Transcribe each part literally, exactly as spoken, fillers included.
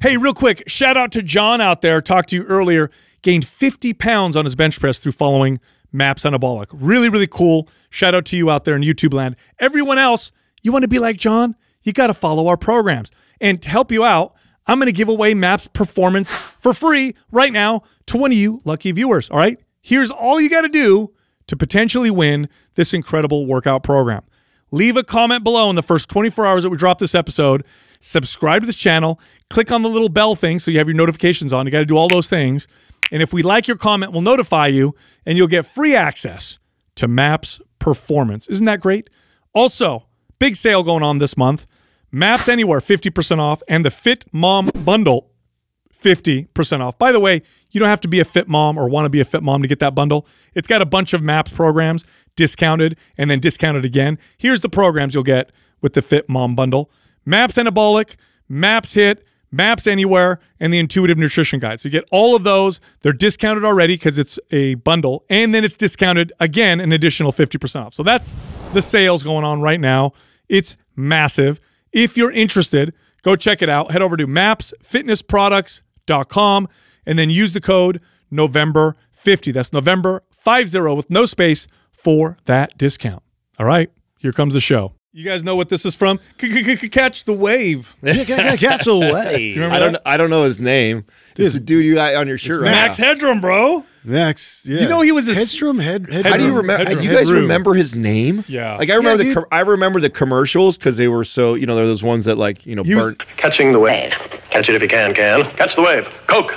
Hey, real quick, shout out to John out there. Talked to you earlier. Gained fifty pounds on his bench press through following MAPS Anabolic. Really, really cool. Shout out to you out there in YouTube land. Everyone else, you want to be like John? You got to follow our programs. And to help you out, I'm going to give away MAPS Performance for free right now to one of you lucky viewers, all right? Here's all you got to do to potentially win this incredible workout program. Leave a comment below in the first twenty-four hours that we drop this episode. Subscribe to this channel. Click on the little bell thing so you have your notifications on. You got to do all those things. And if we like your comment, we'll notify you, and you'll get free access to MAPS Performance. Isn't that great? Also, big sale going on this month. MAPS Anywhere, fifty percent off, and the Fit Mom Bundle, fifty percent off. By the way, you don't have to be a fit mom or want to be a fit mom to get that bundle. It's got a bunch of MAPS programs, discounted and then discounted again. Here's the programs you'll get with the Fit Mom Bundle. MAPS Anabolic, MAPS Hit, MAPS Anywhere, and the Intuitive Nutrition Guide. So you get all of those. They're discounted already because it's a bundle, and then it's discounted again an additional fifty percent off. So that's the sales going on right now. It's massive. If you're interested, go check it out. Head over to maps fitness products dot com and then use the code November fifty. That's November fifty with no space for that discount. All right, here comes the show. You guys know what this is from? Catch the Wave. Catch the Wave. I don't. I don't know his name. This is the dude you got on your shirt right now. Max Headroom, bro. Max, yeah. Do you know he was a Headstrom head, head How room. do you remember? Headroom. You guys remember his name? Yeah. Like I remember yeah, the I remember the commercials because they were so, you know, they're those ones that like, you know, burnt. Catching the wave. Catch it if you can, can. Catch the wave. Coke.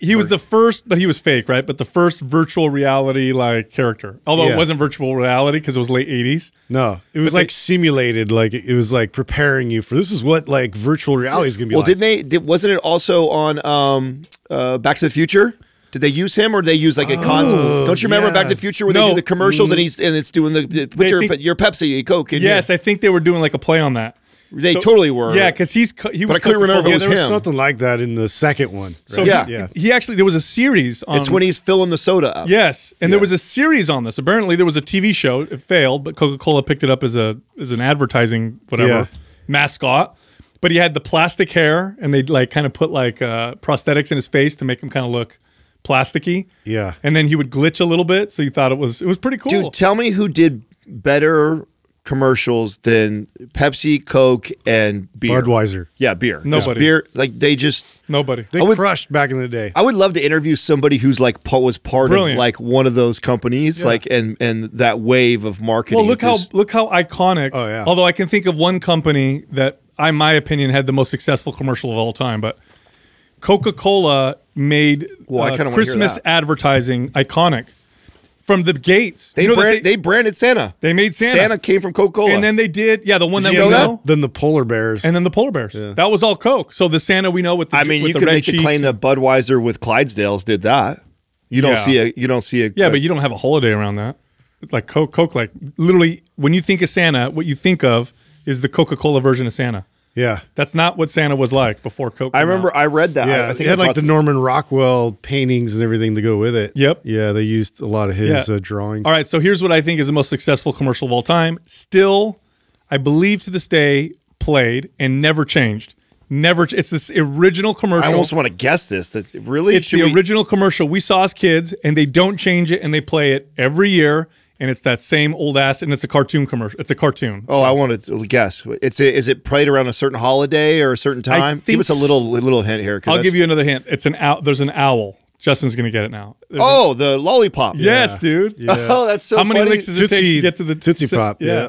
He was the first, but he was fake, right? But the first virtual reality like character. Although yeah. it wasn't virtual reality because it was late eighties. No. It was but like they, simulated, like it was like preparing you for this is what like virtual reality is going to be well, like. Well, didn't they did, wasn't it also on um uh Back to the Future? Did they use him, or did they use like a oh, console? Don't you remember yeah. Back to the Future where no. they do the commercials and he's and it's doing the, the put your, think, your Pepsi, Coke. In yes, here. I think they were doing like a play on that. They so, totally were. Yeah, because he's he was. But I couldn't remember if it was yeah, there him. Was something like that in the second one. Right? So yeah. He, yeah, he actually there was a series. On, it's when he's filling the soda up. Yes, and yeah. there was a series on this. Apparently, there was a T V show. It failed, but Coca-Cola picked it up as a as an advertising whatever yeah. mascot. But he had the plastic hair, and they like kind of put like uh, prosthetics in his face to make him kind of look plasticky. Yeah. And then he would glitch a little bit, so you thought it was it was pretty cool. Dude, tell me who did better commercials than Pepsi, Coke, and beer. Budweiser. Yeah, beer. Nobody. Beer, like they just nobody. They would, crushed back in the day. I would love to interview somebody who's like was part Brilliant. of like one of those companies, yeah. like and and that wave of marketing. Well, look how look how iconic. Oh yeah. Although I can think of one company that I in my opinion had the most successful commercial of all time, but Coca-Cola made well, uh, Christmas advertising iconic from the gates. They, you know brand, they, they branded Santa. They made Santa. Santa came from Coca-Cola. And then they did, yeah, the one did that we know. That? Then the polar bears. And then the polar bears. Yeah. That was all Coke. So the Santa we know with the I mean, you could make the claim that Budweiser with Clydesdales did that. You don't yeah. see a, you don't see a. Yeah, a, but you don't have a holiday around that. It's like Coke, Coke, like literally when you think of Santa, what you think of is the Coca-Cola version of Santa. Yeah, that's not what Santa was like before Coke. I remember out. I read that. Yeah, I think it had like the Norman Rockwell paintings and everything to go with it. Yep. Yeah, they used a lot of his yeah. uh, drawings. All right, so here's what I think is the most successful commercial of all time. Still, I believe to this day, played and never changed. Never. Ch it's this original commercial. I almost want to guess this. That's really it's the we... original commercial we saw as kids, and they don't change it, and they play it every year. And it's that same old ass, and it's a cartoon commercial. It's a cartoon. Oh, I wanted to guess. It's a, is it played around a certain holiday or a certain time? Give us a little a little hint here. I'll give you another hint. It's an owl. There's an owl. Justin's gonna get it now. There's oh, the lollipop. Yes, yeah. dude. Yeah. Oh, that's so. How funny. Many licks does it Tootsie, take to get to the Tootsie Pop? Yeah.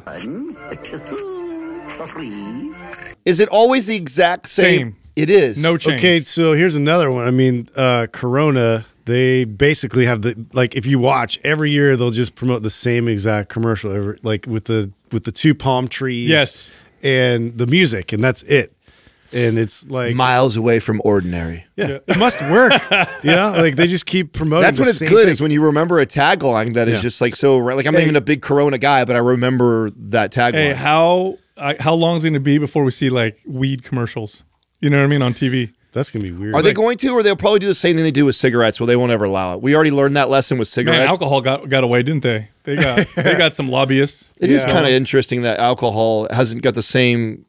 yeah. Is it always the exact same? same? It is. No change. Okay, so here's another one. I mean, uh, Corona. They basically have the like if you watch every year they'll just promote the same exact commercial every, like with the with the two palm trees yes and the music and that's it and it's like miles away from ordinary yeah, yeah. It must work you know like they just keep promoting that's what it's good thing. Is when you remember a tagline that yeah. is just like so like I'm hey, not even a big Corona guy but I remember that tagline hey how uh, how long is it going to be before we see like weed commercials you know what I mean on T V. That's going to be weird. Are they going to, or they'll probably do the same thing they do with cigarettes, well, they won't ever allow it. We already learned that lesson with cigarettes. Man, alcohol got, got away, didn't they? They got they got some lobbyists. It yeah. is kind of interesting that alcohol hasn't got the same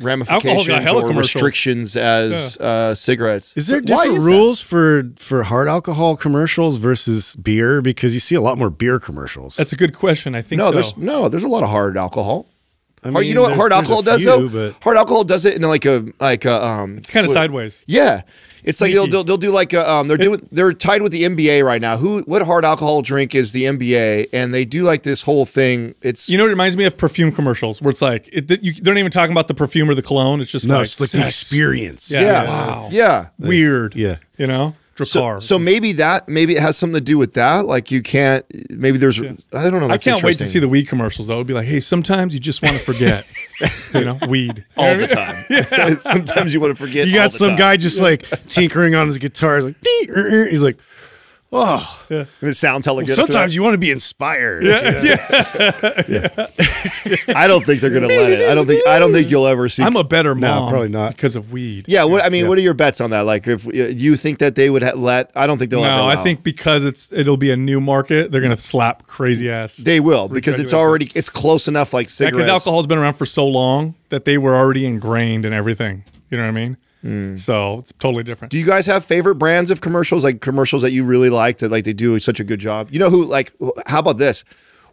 ramifications or restrictions as yeah. uh, cigarettes. Is there different is rules that? for for hard alcohol commercials versus beer? Because you see a lot more beer commercials. That's a good question. I think no, so. There's, no, there's a lot of hard alcohol. I mean, hard, you know what hard alcohol does few, though? Hard alcohol does it in like a like a. Um, it's kind of sideways. Yeah, it's Sneaky. like they'll, they'll they'll do like a, um they're doing they're tied with the N B A right now. Who what hard alcohol drink is the N B A? And they do like this whole thing. It's you know it reminds me of perfume commercials where it's like it, you, they're not even talking about the perfume or the cologne. It's just no, like, it's like the experience. Yeah. yeah. Wow. Yeah. Weird. Yeah. You know. So, so maybe that maybe it has something to do with that. Like you can't maybe there's yeah. I don't know. I can't wait to see the weed commercials though. It'd be like, hey, sometimes you just want to forget, you know, weed all the time. Yeah. Sometimes you want to forget. You got all the some time. guy just yeah. like tinkering on his guitar, like he's like, oh, yeah. and it sounds hella good. Well, sometimes you want to be inspired. Yeah. You know? yeah. yeah. yeah. I don't think they're gonna let it. I don't think. I don't think you'll ever see. I'm a better mom. No, probably not because of weed. Yeah. What, I mean, yeah. what are your bets on that? Like, if you think that they would let, I don't think they'll. No, ever I allow. think because it's it'll be a new market. They're gonna slap crazy ass. They will because it's already it's close enough. Like cigarettes. Because yeah, alcohol's been around for so long that they were already ingrained in everything. You know what I mean? Mm. So it's totally different. Do you guys have favorite brands of commercials, like commercials that you really like that like they do such a good job? You know who like? How about this?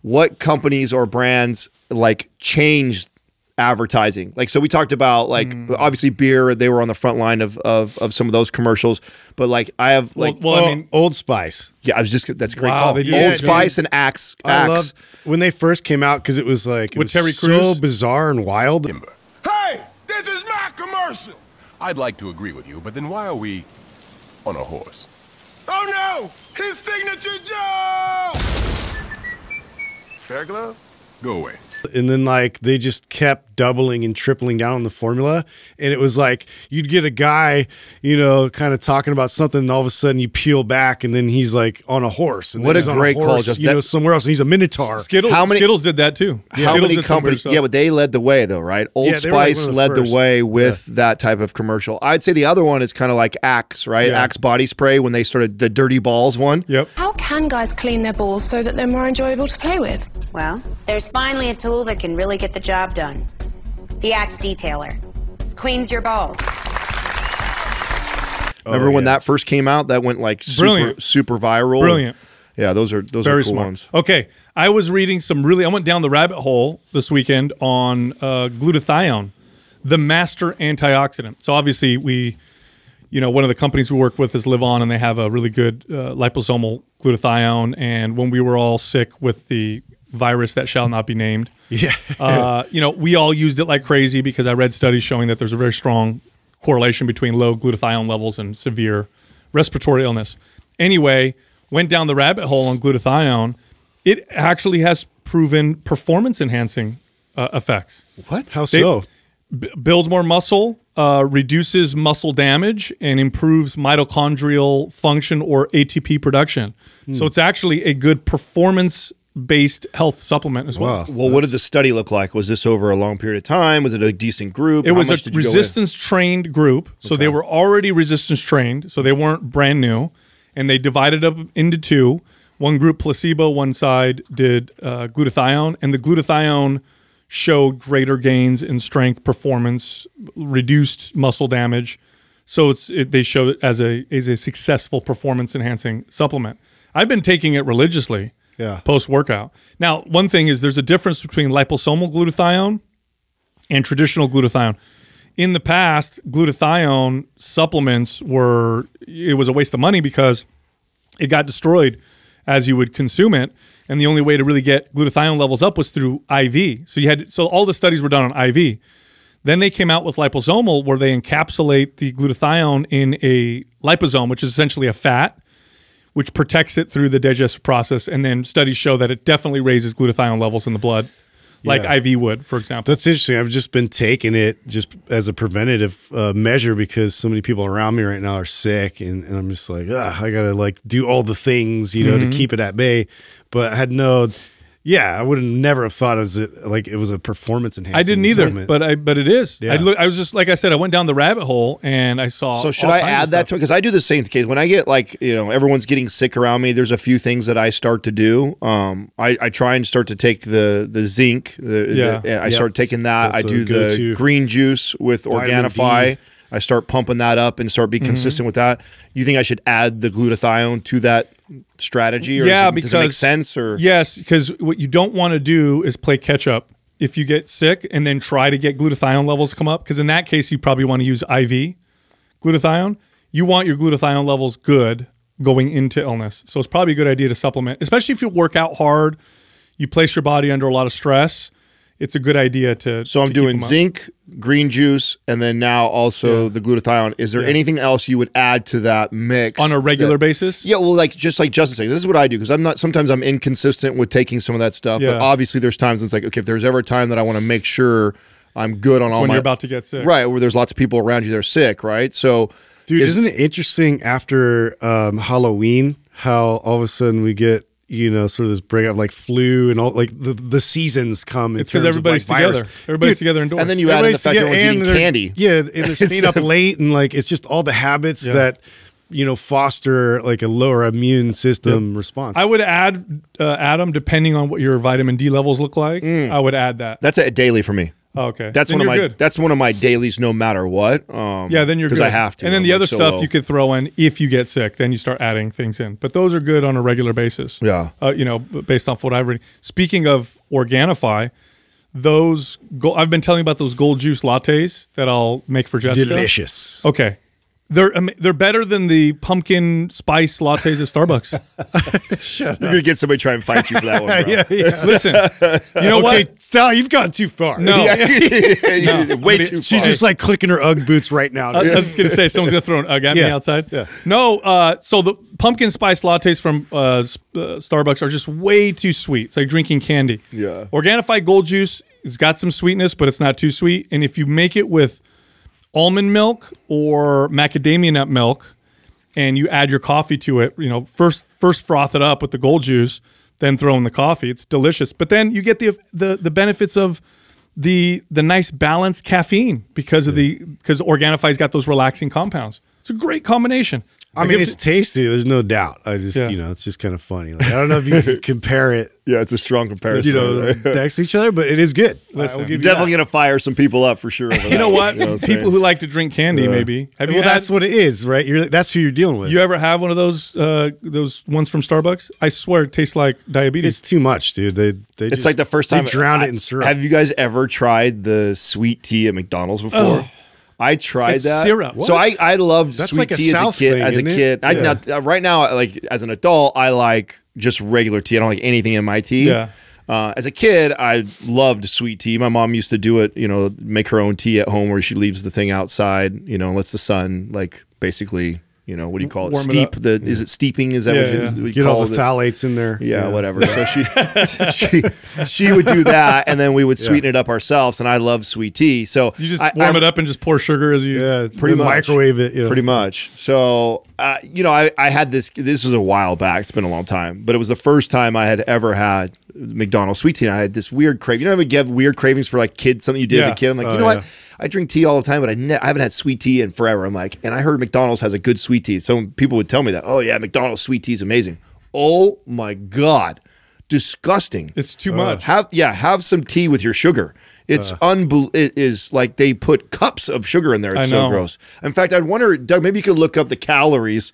What companies or brands like changed advertising? Like, so we talked about like mm. obviously beer. They were on the front line of of, of some of those commercials. But like, I have like well, well oh, I mean, Old Spice. Yeah, I was just that's a great wow, call. Old yeah, Spice and Axe. I Axe. Loved when they first came out because it was like it With was Terry Crews? so bizarre and wild. Hey, this is my commercial. I'd like to agree with you, but then why are we on a horse? Oh no! His signature Joe! Fair glove? Go away. And then like they just kept doubling and tripling down on the formula, and it was like you'd get a guy, you know, kind of talking about something, and all of a sudden you peel back, and then he's like on a horse. And what a great horse, call! Just you know, somewhere else, and he's a minotaur. Skittles, how many, Skittles did that too. Yeah. How Skittles many companies? Yeah, but they led the way though, right? Old yeah, Spice like the led first. the way with yeah. that type of commercial. I'd say the other one is kind of like Axe, right? Yeah. Axe body spray when they started the Dirty Balls one. Yep. How can guys clean their balls so that they're more enjoyable to play with? Well, there's finally a tool that can really get the job done. The Axe Detailer cleans your balls. Oh, Remember yeah. when that first came out? That went like super, Brilliant. super viral. Brilliant. Yeah, those are those Very are cool smart. ones. Okay, I was reading some really. I went down the rabbit hole this weekend on uh, glutathione, the master antioxidant. So obviously we, you know, one of the companies we work with is LiveOn, and they have a really good uh, liposomal glutathione. And when we were all sick with the virus that shall not be named. Yeah. uh, you know, we all used it like crazy because I read studies showing that there's a very strong correlation between low glutathione levels and severe respiratory illness. Anyway, went down the rabbit hole on glutathione. It actually has proven performance enhancing uh, effects. What? How so? B builds more muscle, uh, reduces muscle damage, and improves mitochondrial function or A T P production. Hmm. So it's actually a good performance based health supplement as well. Wow. Well, what did the study look like? Was this over a long period of time? Was it a decent group? It How was a resistance-trained group. So okay. they were already resistance-trained, so they weren't brand new, and they divided up into two. One group placebo, one side did uh, glutathione, and the glutathione showed greater gains in strength, performance, reduced muscle damage. So it's, it, they show it as a, as a successful performance-enhancing supplement. I've been taking it religiously. Yeah. Post-workout. Now, one thing is there's a difference between liposomal glutathione and traditional glutathione. In the past, glutathione supplements were, it was a waste of money because it got destroyed as you would consume it. And the only way to really get glutathione levels up was through I V. So you had, so all the studies were done on I V. Then they came out with liposomal where they encapsulate the glutathione in a liposome, which is essentially a fat, which protects it through the digestive process. And then studies show that it definitely raises glutathione levels in the blood, like yeah. I V would, for example. That's interesting. I've just been taking it just as a preventative uh, measure because so many people around me right now are sick. And, and I'm just like, ah, I got to like do all the things, you know, mm-hmm. to keep it at bay. But I had no Yeah, I would have never have thought as it like it was a performance enhancement. I didn't either, segment. but I but it is. Yeah. I look, I was just like I said, I went down the rabbit hole and I saw. So should I add that to it? Because I do the same thing. When I get like you know everyone's getting sick around me, there's a few things that I start to do. Um, I, I try and start to take the the zinc. The, yeah, the, I yep. start taking that. That's I do the to. green juice with Organifi. I start pumping that up and start be consistent mm-hmm. with that. You think I should add the glutathione to that strategy? Or yeah, is it, because does it make sense? Or yes, because what you don't want to do is play catch up if you get sick and then try to get glutathione levels come up. Because in that case, you probably want to use I V glutathione. You want your glutathione levels good going into illness, so it's probably a good idea to supplement, especially if you work out hard, you place your body under a lot of stress. It's a good idea to. So I'm to doing zinc, green juice, and then now also yeah. the glutathione. Is there yeah. anything else you would add to that mix on a regular that, basis? Yeah, well, like just like Justin said, this is what I do because I'm not. Sometimes I'm inconsistent with taking some of that stuff, yeah. but obviously there's times it's like okay, if there's ever a time that I want to make sure I'm good on it's all when my, you're about to get sick, right? Where there's lots of people around you that are sick, right? So, dude, is, isn't it interesting after um, Halloween how all of a sudden we get. You know, sort of this breakup of like flu and all like the the seasons come. It's because everybody's like together. Everybody's Dude, together indoors. And then you everybody's add in the fact that everyone's eating candy. Yeah, and they're staying up late and like it's just all the habits yeah. that, you know, foster like a lower immune system yep. response. I would add, uh, Adam, depending on what your vitamin D levels look like, mm. I would add that. That's a daily for me. Oh, okay. That's then one of my good. that's one of my dailies no matter what. Um, yeah, then you're good. Because I have to. And then the like other so stuff low. you could throw in if you get sick, then you start adding things in. But those are good on a regular basis. Yeah. Uh, you know, based off what I've read. Speaking of Organifi, those go I've been telling you about those gold juice lattes that I'll make for Jessica. Delicious. Okay. They're um, they're better than the pumpkin spice lattes at Starbucks. Shut up. You're gonna get somebody to try and fight you for that one. Bro. yeah, yeah. Listen, you know okay, what, Sal, you've gone too far. No, yeah, yeah, no. way I mean, too. She's far. just like clicking her UGG boots right now. I, I was gonna say someone's gonna throw an UGG at yeah. me outside. Yeah. No, uh, so the pumpkin spice lattes from uh, uh, Starbucks are just way too sweet. It's like drinking candy. Yeah. Organifi Gold Juice, it's got some sweetness, but it's not too sweet. And if you make it with almond milk or macadamia nut milk, and you add your coffee to it, you know, first first froth it up with the gold juice, then throw in the coffee. It's delicious. But then you get the the, the benefits of the the nice balanced caffeine because of the because Organifi's got those relaxing compounds. It's a great combination. I like mean, it's tasty. There's no doubt. I just, yeah. you know, it's just kind of funny. Like, I don't know if you could compare it. Yeah, it's a strong comparison. You know, right? next to each other, but it is good. Listen, we'll give you're you definitely going to fire some people up for sure. Over you know what? You know what people who like to drink candy, yeah. maybe. Have well, you that's what it is, right? You're, that's who you're dealing with. You ever have one of those uh, those ones from Starbucks? I swear it tastes like diabetes. It's too much, dude. They, they it's just, like the first time. They drowned I, it in syrup. Have you guys ever tried the sweet tea at McDonald's before? Oh. I tried it's that. Syrup. So I I loved That's sweet like tea as a kid. Thing, as a kid, yeah. I not, right now like as an adult, I like just regular tea. I don't like anything in my tea. Yeah. Uh, as a kid, I loved sweet tea. My mom used to do it. You know, make her own tea at home where she leaves the thing outside. You know, lets the sun like basically. You know, what do you call it? Warm Steep. It the yeah. Is it steeping? Is that yeah, what you, yeah. what you Get call all the it? phthalates in there. Yeah, yeah. whatever. So she, she she would do that, and then we would sweeten yeah. it up ourselves, and I love sweet tea. So you just I, warm I, it up and just pour sugar as you yeah, pretty much. microwave it. You know. Pretty much. So, uh, you know, I, I had this, this was a while back. It's been a long time, but it was the first time I had ever had McDonald's sweet tea. And I had this weird crave. You know, I would get weird cravings for like kids, something you did yeah. as a kid. I'm like, oh, you know yeah. what? I drink tea all the time, but I, ne I haven't had sweet tea in forever. I'm like, and I heard McDonald's has a good sweet tea. So people would tell me that, oh yeah, McDonald's sweet tea is amazing. Oh my God, disgusting. It's too uh. much. Have, yeah, have some tea with your sugar. It's uh. unbel it is like they put cups of sugar in there. It's so gross. In fact, I'd wonder, Doug, maybe you could look up the calories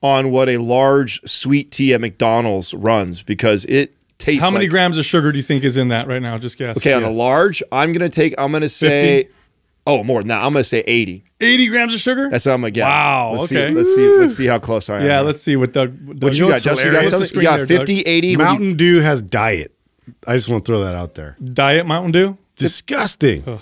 on what a large sweet tea at McDonald's runs because it tastes How many like grams of sugar do you think is in that right now? Just guess. Okay, yeah. on a large, I'm going to take, I'm going to say... fifty? Oh, more than that. I'm going to say eighty. eighty grams of sugar? That's what I'm going to guess. Wow. Let's okay. See, let's, see, let's see how close I am. Yeah, let's see what Doug... Doug what you, you got, Justin? You got, something? You got fifty, Doug. eighty? Mountain you... Dew has diet. I just want to throw that out there. Diet Mountain Dew? Disgusting. Oh.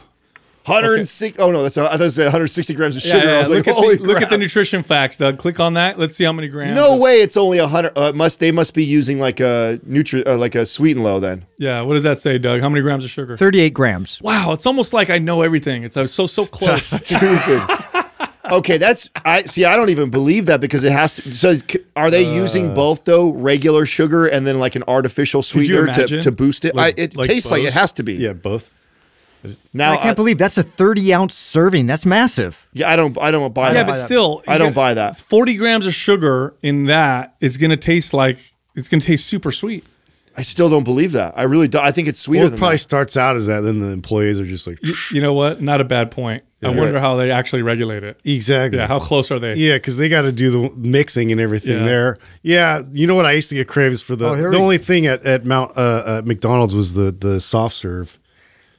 one hundred sixty... Okay. Oh, no. That's, I thought it said one hundred sixty grams of sugar. Yeah, yeah, I was look like, at holy the, crap. Look at the nutrition facts, Doug. Click on that. Let's see how many grams. No way it's only one hundred... Uh, must, they must be using like a, nutri, uh, like a sweet and low then. Yeah, what does that say, Doug? How many grams of sugar? thirty-eight grams. Wow, it's almost like I know everything. It's I was so so close. Stupid. Okay, that's I see. I don't even believe that because it has to. So, are they uh, using both though? Regular sugar and then like an artificial sweetener to, to boost it. Like, I, it like tastes both? Like it has to be. Yeah, both. Now I can't uh, believe that's a thirty ounce serving. That's massive. Yeah, I don't. I don't buy yeah, that. Yeah, but still, I don't buy that. forty grams of sugar in that is going to taste like it's going to taste super sweet. I still don't believe that. I really do. I think it's sweeter. Well, it than probably that. starts out as that. Then the employees are just like, you, you know what? Not a bad point. Yeah, I wonder right. how they actually regulate it. Exactly. Yeah. How close are they? Yeah, because they got to do the mixing and everything yeah. there. Yeah. You know what? I used to get cravings for the. Oh, the only thing at at Mount uh, at McDonald's was the the soft serve.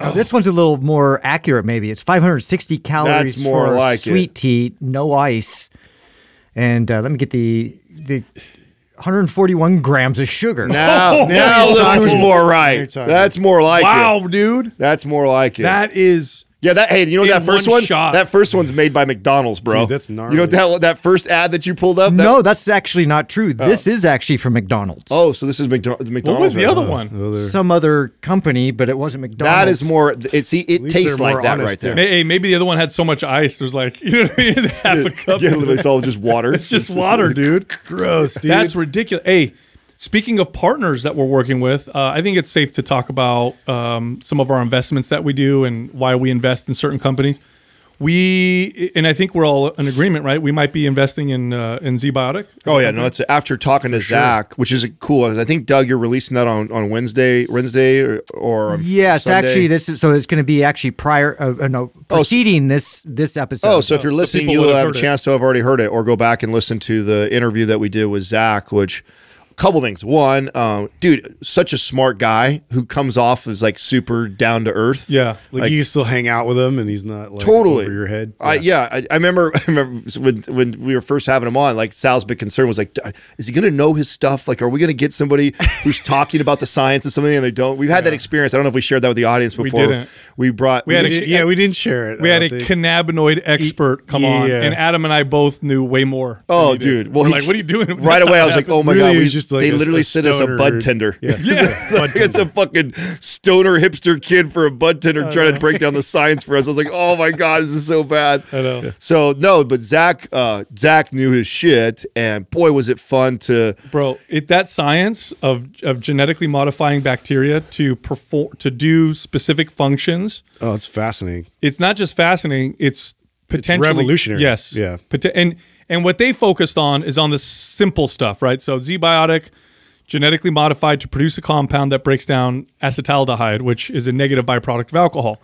Oh. This one's a little more accurate. Maybe it's five hundred sixty calories. That's more for like sweet it. tea, no ice, and uh, let me get the the. one hundred forty-one grams of sugar. Now, now look who's more right. That's more like wow, it. Wow, dude. That's more like it. That is... Yeah, that. Hey, you know that first one? Shot. That first one's made by McDonald's, bro. Dude, that's gnarly. You know that, that first ad that you pulled up? That no, that's actually not true. Oh. This is actually from McDonald's. Oh, so this is McDo McDonald's. What was the other one? Oh, some other company, but it wasn't McDonald's. That is more... It, see, it tastes like that right there. Hey, maybe the other one had so much ice, there's like you know, half a cup. Yeah, it's all just water. It's just it's water, just like, dude. Gross, dude. That's ridiculous. Hey, speaking of partners that we're working with, uh, I think it's safe to talk about um, some of our investments that we do and why we invest in certain companies. We and I think we're all in agreement, right? We might be investing in uh, in ZBiotic. Oh yeah, no, it's after talking to sure. Zach, which is cool. I think Doug, you're releasing that on on Wednesday, Wednesday or, or yeah, it's actually this. Is, so it's going to be actually prior, uh, no, preceding oh, this this episode. Oh, so no, if you're listening, you will have a chance to have already heard it, or go back and listen to the interview that we did with Zach, which. Couple things. One, um, dude, such a smart guy who comes off as like super down to earth. Yeah, like, like you still hang out with him, and he's not like totally over your head. Yeah, I, yeah, I, I remember. I remember when when we were first having him on. Like Sal's big concern was like, is he going to know his stuff? Like, are we going to get somebody who's talking about the science and something and they don't? We've had yeah. that experience. I don't know if we shared that with the audience before. We didn't. We brought. We, we had did, a, yeah, we didn't share it. We had a think. cannabinoid expert he, come yeah. on, and Adam and I both knew way more. Oh, we dude, well, we're like, what are you doing? Right away, I was like, oh my really? God, we just. Like they a, literally sent us a bud tender. Yeah, yeah. Bud tender. It's a fucking stoner hipster kid for a bud tender I trying know. to break down the science for us. I was like, oh my god, this is so bad. I know. Yeah. So no, but Zach, uh, Zach knew his shit, and boy, was it fun to bro. It that science of of genetically modifying bacteria to perform to do specific functions. Oh, it's fascinating. It's not just fascinating. It's potentially it's revolutionary. Yes. Yeah. Pot and. And what they focused on is on the simple stuff, right? So ZBiotic, genetically modified to produce a compound that breaks down acetaldehyde, which is a negative byproduct of alcohol.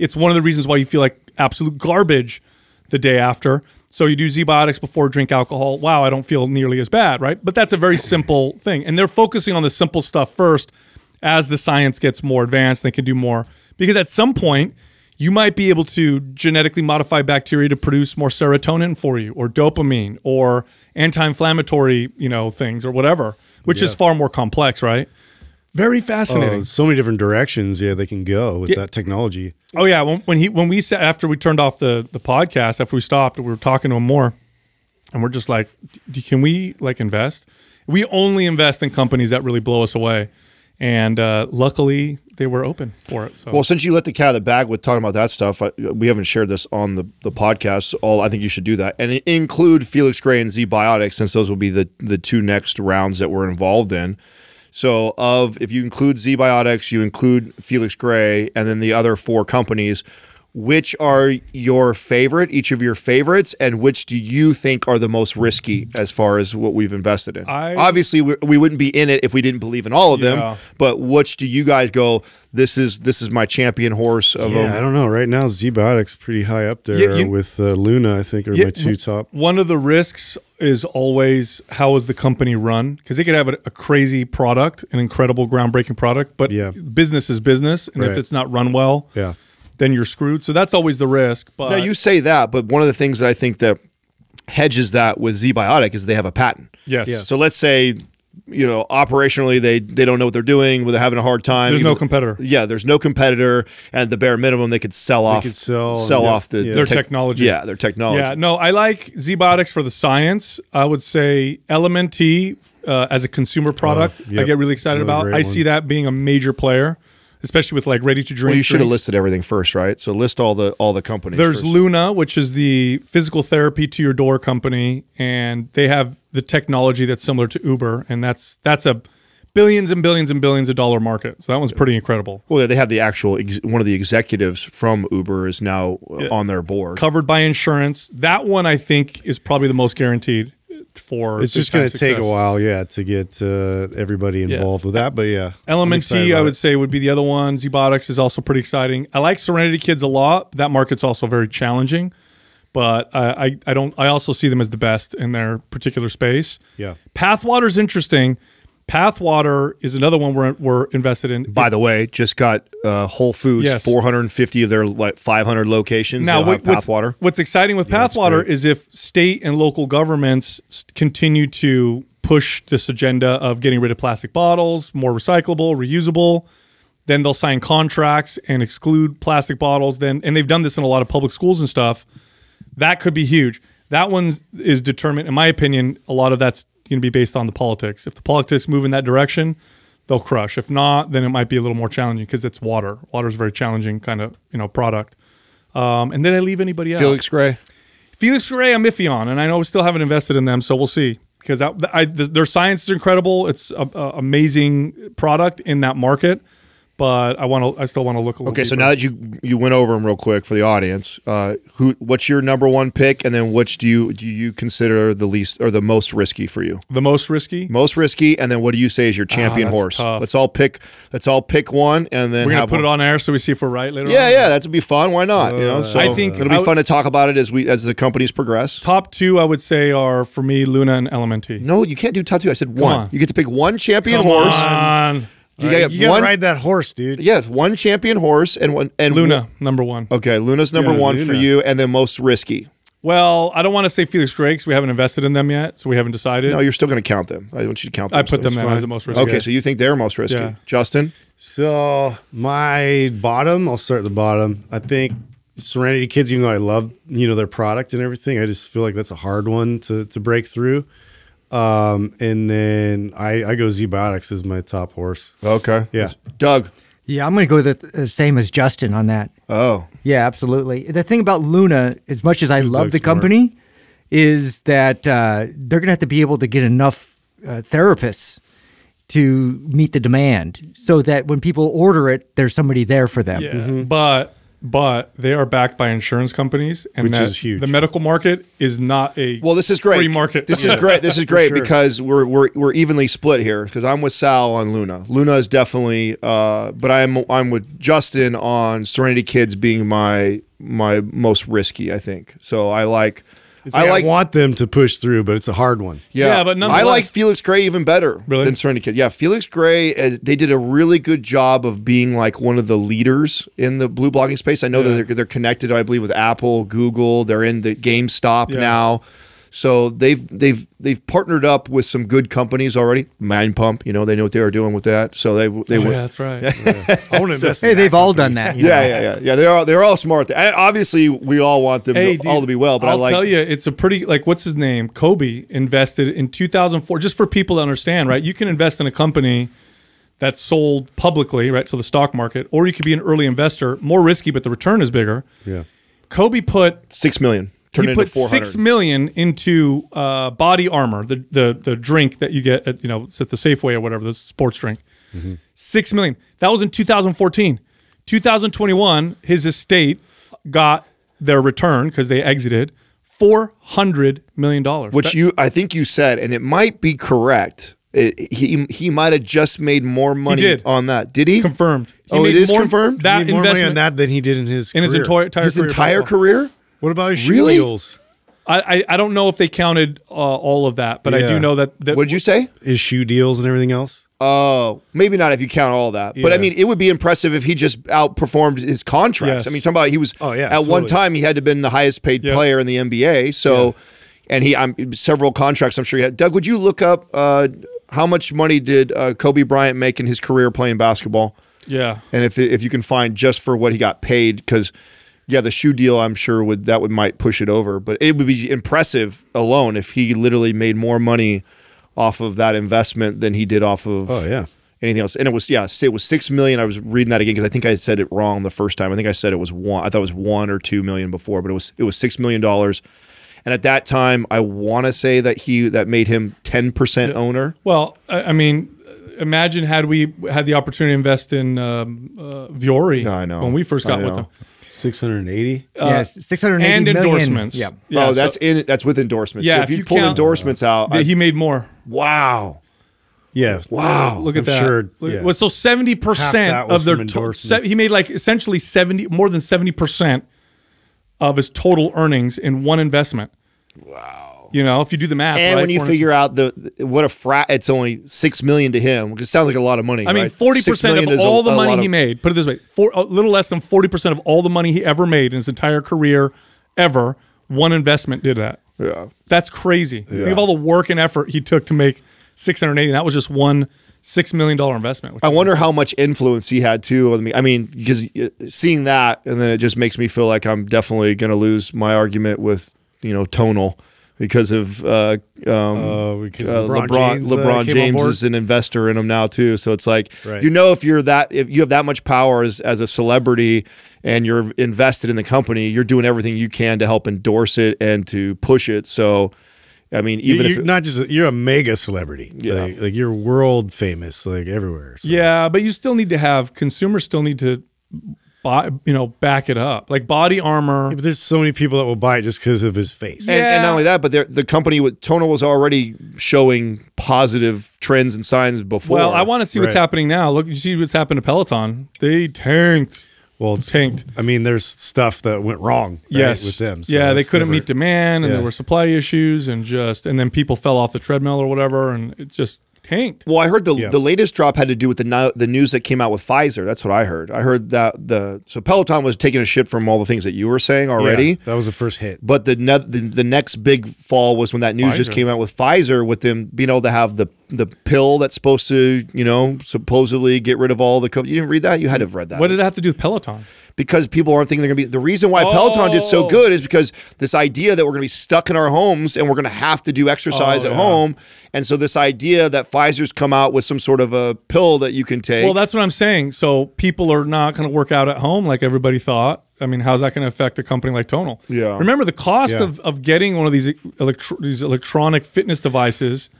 It's one of the reasons why you feel like absolute garbage the day after. So you do ZBiotics before drink alcohol. Wow, I don't feel nearly as bad, right? But that's a very simple thing. And they're focusing on the simple stuff first as the science gets more advanced. They can do more. Because at some point... you might be able to genetically modify bacteria to produce more serotonin for you or dopamine or anti-inflammatory, you know, things or whatever, which yeah. is far more complex, right? Very fascinating. Oh, so many different directions, yeah, they can go with yeah. that technology. Oh, yeah. When, when, he, when we sat, after we turned off the, the podcast, after we stopped, we were talking to him more and we're just like, D can we like invest? We only invest in companies that really blow us away. And uh, luckily, they were open for it. So. Well, since you let the cat out of the bag with talking about that stuff, I, we haven't shared this on the, the podcast. All I think you should do that. And include Felix Gray and ZBiotics, since those will be the, the two next rounds that we're involved in. So of if you include ZBiotics, you include Felix Gray, and then the other four companies, which are your favorite, each of your favorites, and which do you think are the most risky as far as what we've invested in? I, Obviously, we, we wouldn't be in it if we didn't believe in all of yeah. them, but which do you guys go, this is this is my champion horse of yeah, them? I don't know. Right now, ZBiotics pretty high up there yeah, you, with uh, Luna, I think, are yeah, my two top. One of the risks is always how is the company run? Because they could have a, a crazy product, an incredible groundbreaking product, but yeah. business is business, and right. if it's not run well, yeah. then you're screwed. So that's always the risk. But no, you say that, but one of the things that I think that hedges that with ZBiotic is they have a patent. Yes. Yeah. So let's say, you know, operationally they they don't know what they're doing, they're having a hard time. There's Even, no competitor. Yeah, there's no competitor, and at the bare minimum they could sell they off could sell, sell off the, yeah. their tech, technology. Yeah, their technology. Yeah. No, I like ZBiotics for the science. I would say L M N T uh, as a consumer product. Uh, yep. I get really excited Another about. I one. see that being a major player. especially with like ready to drink. Well, you should drinks. have listed everything first, right? So list all the all the companies. There's first. Luna, which is the physical therapy to your door company, and they have the technology that's similar to Uber, and that's that's a billions and billions and billions of dollar market. So that one's pretty incredible. Well, they have the actual, ex one of the executives from Uber is now yeah. on their board. Covered by insurance. That one I think is probably the most guaranteed for It's just going to take a while, yeah, to get uh, everybody involved yeah. with that, but yeah. L M N T, I would it. say, would be the other one. ZBiotics is also pretty exciting. I like Serenity Kids a lot. That market's also very challenging. But uh, I, I, don't, I also see them as the best in their particular space. Yeah. Pathwater's interesting. Pathwater is another one we're, we're invested in. By the way, just got uh, Whole Foods, yes. four hundred fifty of their like five hundred locations now. What, what's, Pathwater. what's exciting with yeah, Pathwater is if state and local governments continue to push this agenda of getting rid of plastic bottles, more recyclable, reusable, then they'll sign contracts and exclude plastic bottles. Then, and they've done this in a lot of public schools and stuff. That could be huge. That one is determined, in my opinion, a lot of that's going to be based on the politics. If the politics move in that direction, they'll crush. If not, then it might be a little more challenging because it's water. Water is a very challenging kind of you know product. Um, and then I leave anybody else. Felix Gray. Felix Gray, I'm iffy on, and I know we still haven't invested in them, so we'll see. Because I, I, the, their science is incredible. It's an amazing product in that market. But I want to. I still want to look a little. Okay, deeper. So now that you you went over them real quick for the audience, uh, who? What's your number one pick, and then which do you do you consider the least or the most risky for you? The most risky, most risky, and then what do you say is your champion oh, that's horse? Tough. Let's all pick. Let's all pick one, and then we're gonna have put one. it on air so we see if we're right later. Yeah, on. yeah, that would be fun. Why not? Uh, you know, so I think it'll be would, fun to talk about it as we as the companies progress. Top two, I would say, are for me Luna and L M N T. No, you can't do top two. I said Come one. On. You get to pick one champion Come horse. On. You, right. gotta, you one, gotta ride that horse, dude. Yes, one champion horse and one and Luna one, number one. Okay, Luna's number yeah, one Luna. for you, and then most risky. Well, I don't want to say Felix Gray because we haven't invested in them yet, so we haven't decided. No, you're still going to count them. I want you to count them. I put so them as the most risky. Okay, so you think they're most risky, yeah. Justin? So my bottom, I'll start at the bottom. I think Serenity Kids, even though I love you know their product and everything, I just feel like that's a hard one to to break through. Um, and then I, I go ZBiotics as my top horse. Okay. Yeah. Doug. Yeah, I'm going to go the, the same as Justin on that. Oh. Yeah, absolutely. The thing about Luna, as much as I She's love Doug the smart. company, is that uh, they're going to have to be able to get enough uh, therapists to meet the demand so that when people order it, there's somebody there for them. Yeah, mm-hmm. But... But they are backed by insurance companies, and which is huge. The medical market is not a well. This is great. Free market. This is great. This is great sure. because we're we're we're evenly split here. Because I'm with Sal on Luna. Luna is definitely, uh, but I'm I'm with Justin on Serenity Kids being my my most risky. I think so. I like. It's like I like, want them to push through, but it's a hard one. Yeah, yeah but nonetheless, I like Felix Gray even better really? than Serenity Kid. Yeah, Felix Gray, uh, they did a really good job of being like one of the leaders in the blue blogging space. I know yeah. that they're, they're connected, I believe, with Apple, Google. They're in the GameStop yeah. now. So they've they've they've partnered up with some good companies already. Mind Pump, you know, they know what they are doing with that. So they they oh, yeah, that's right. Yeah. I want to invest so, in hey, that they've all done that. You yeah, know? yeah, yeah, yeah. They're all they're all smart. And obviously, we all want them hey, to, dude, all to be well. But I'll I like tell you, it's a pretty like what's his name? Kobe invested in two thousand four. Just for people to understand, right? You can invest in a company that's sold publicly, right? So the stock market, or you could be an early investor, more risky, but the return is bigger. Yeah. Kobe put six million. He put six million into uh, Body Armor, the, the the drink that you get at you know it's at the Safeway or whatever, the sports drink. Mm-hmm. Six million. That was in two thousand fourteen. two thousand twenty-one, his estate got their return because they exited four hundred million dollars. Which that, you, I think you said, and it might be correct. It, he he might have just made more money on that. Did he? Confirmed. He oh, it is more, confirmed. That he made more money on that than he did in his in career. his entire, entire his career entire career. What about his shoe really? deals? I, I I don't know if they counted uh, all of that, but yeah. I do know that. that What did you say? His shoe deals and everything else? Oh, uh, maybe not if you count all that. Yeah. But I mean, it would be impressive if he just outperformed his contracts. Yes. I mean, talking about he was oh, yeah, at totally. one time he had to have been the highest paid yeah. player in the N B A. So, yeah. and he I'm several contracts. I'm sure he had. Doug, would you look up uh, how much money did uh, Kobe Bryant make in his career playing basketball? Yeah, and if if you can find just for what he got paid because. Yeah, the shoe deal, I'm sure, would that would might push it over. But it would be impressive alone if he literally made more money off of that investment than he did off of oh, yeah. anything else. And it was, yeah, it was six million. I was reading that again because I think I said it wrong the first time. I think I said it was one. I thought it was one or two million before, but it was, it was six million dollars. And at that time, I want to say that he, that made him ten percent owner. Well, I, I mean, imagine had we had the opportunity to invest in um, uh, Vuori I know. when we first got with them. six hundred eighty Uh, yeah, six hundred eighty and million. endorsements. Yep. Yeah, oh, that's so, in that's with endorsements. Yeah, so if, if you, you pull count, endorsements out, yeah, I, he made more. Wow. Yeah. Wow. Look at I'm that. Sure, Look, yeah. well, so seventy percent of their total, he made like essentially seventy more than seventy percent of his total earnings in one investment. Wow. You know, if you do the math, and right, when you figure out the what a frat, it's only six million to him, which sounds like a lot of money. I mean, forty percent of all a, the money he made. Put it this way: four, a little less than forty percent of all the money he ever made in his entire career, ever, one investment did that. Yeah, that's crazy. Yeah. Think of all the work and effort he took to make six hundred eighty. That was just one six million dollar investment. I wonder how much influence he had too on me. I mean, because seeing that, and then it just makes me feel like I'm definitely going to lose my argument with you know Tonal. Because of uh, um, uh, because uh, LeBron, LeBron James, LeBron uh, James is an investor in him now too. So it's like right. you know if you're that if you have that much power as as a celebrity and you're invested in the company, you're doing everything you can to help endorse it and to push it. So I mean, even you, if it, not just you're a mega celebrity, yeah. like, like you're world famous, like everywhere. So. Yeah, but you still need to have consumers still need to. Buy, you know, back it up. Like Body Armor. Yeah, but there's so many people that will buy it just because of his face. Yeah. And, and not only that, but the company with Tonal was already showing positive trends and signs before. Well, I want to see right. what's happening now. Look, you see what's happened to Peloton. They tanked. Well, it's tanked. I mean, there's stuff that went wrong right, yes. with them. So yeah, they couldn't never, meet demand and yeah. there were supply issues and just, and then people fell off the treadmill or whatever and it just, tanked. Well, I heard the yeah. the latest drop had to do with the the news that came out with Pfizer. That's what I heard. I heard that the so Peloton was taking a shit from all the things that you were saying already. Yeah, that was the first hit. But the, ne the the next big fall was when that news Pfizer. just came out with Pfizer, with them being able to have the the pill that's supposed to you know supposedly get rid of all the COVID. You didn't read that? You had to have read that. What did it have to do with Peloton? Because people aren't thinking they're going to be... The reason why oh. Peloton did so good is because this idea that we're going to be stuck in our homes and we're going to have to do exercise oh, at yeah. home. And so this idea that Pfizer's come out with some sort of a pill that you can take... Well, that's what I'm saying. So people are not going to work out at home like everybody thought. I mean, how's that going to affect a company like Tonal? Yeah. Remember, the cost yeah. of, of getting one of these, electro these electronic fitness devices...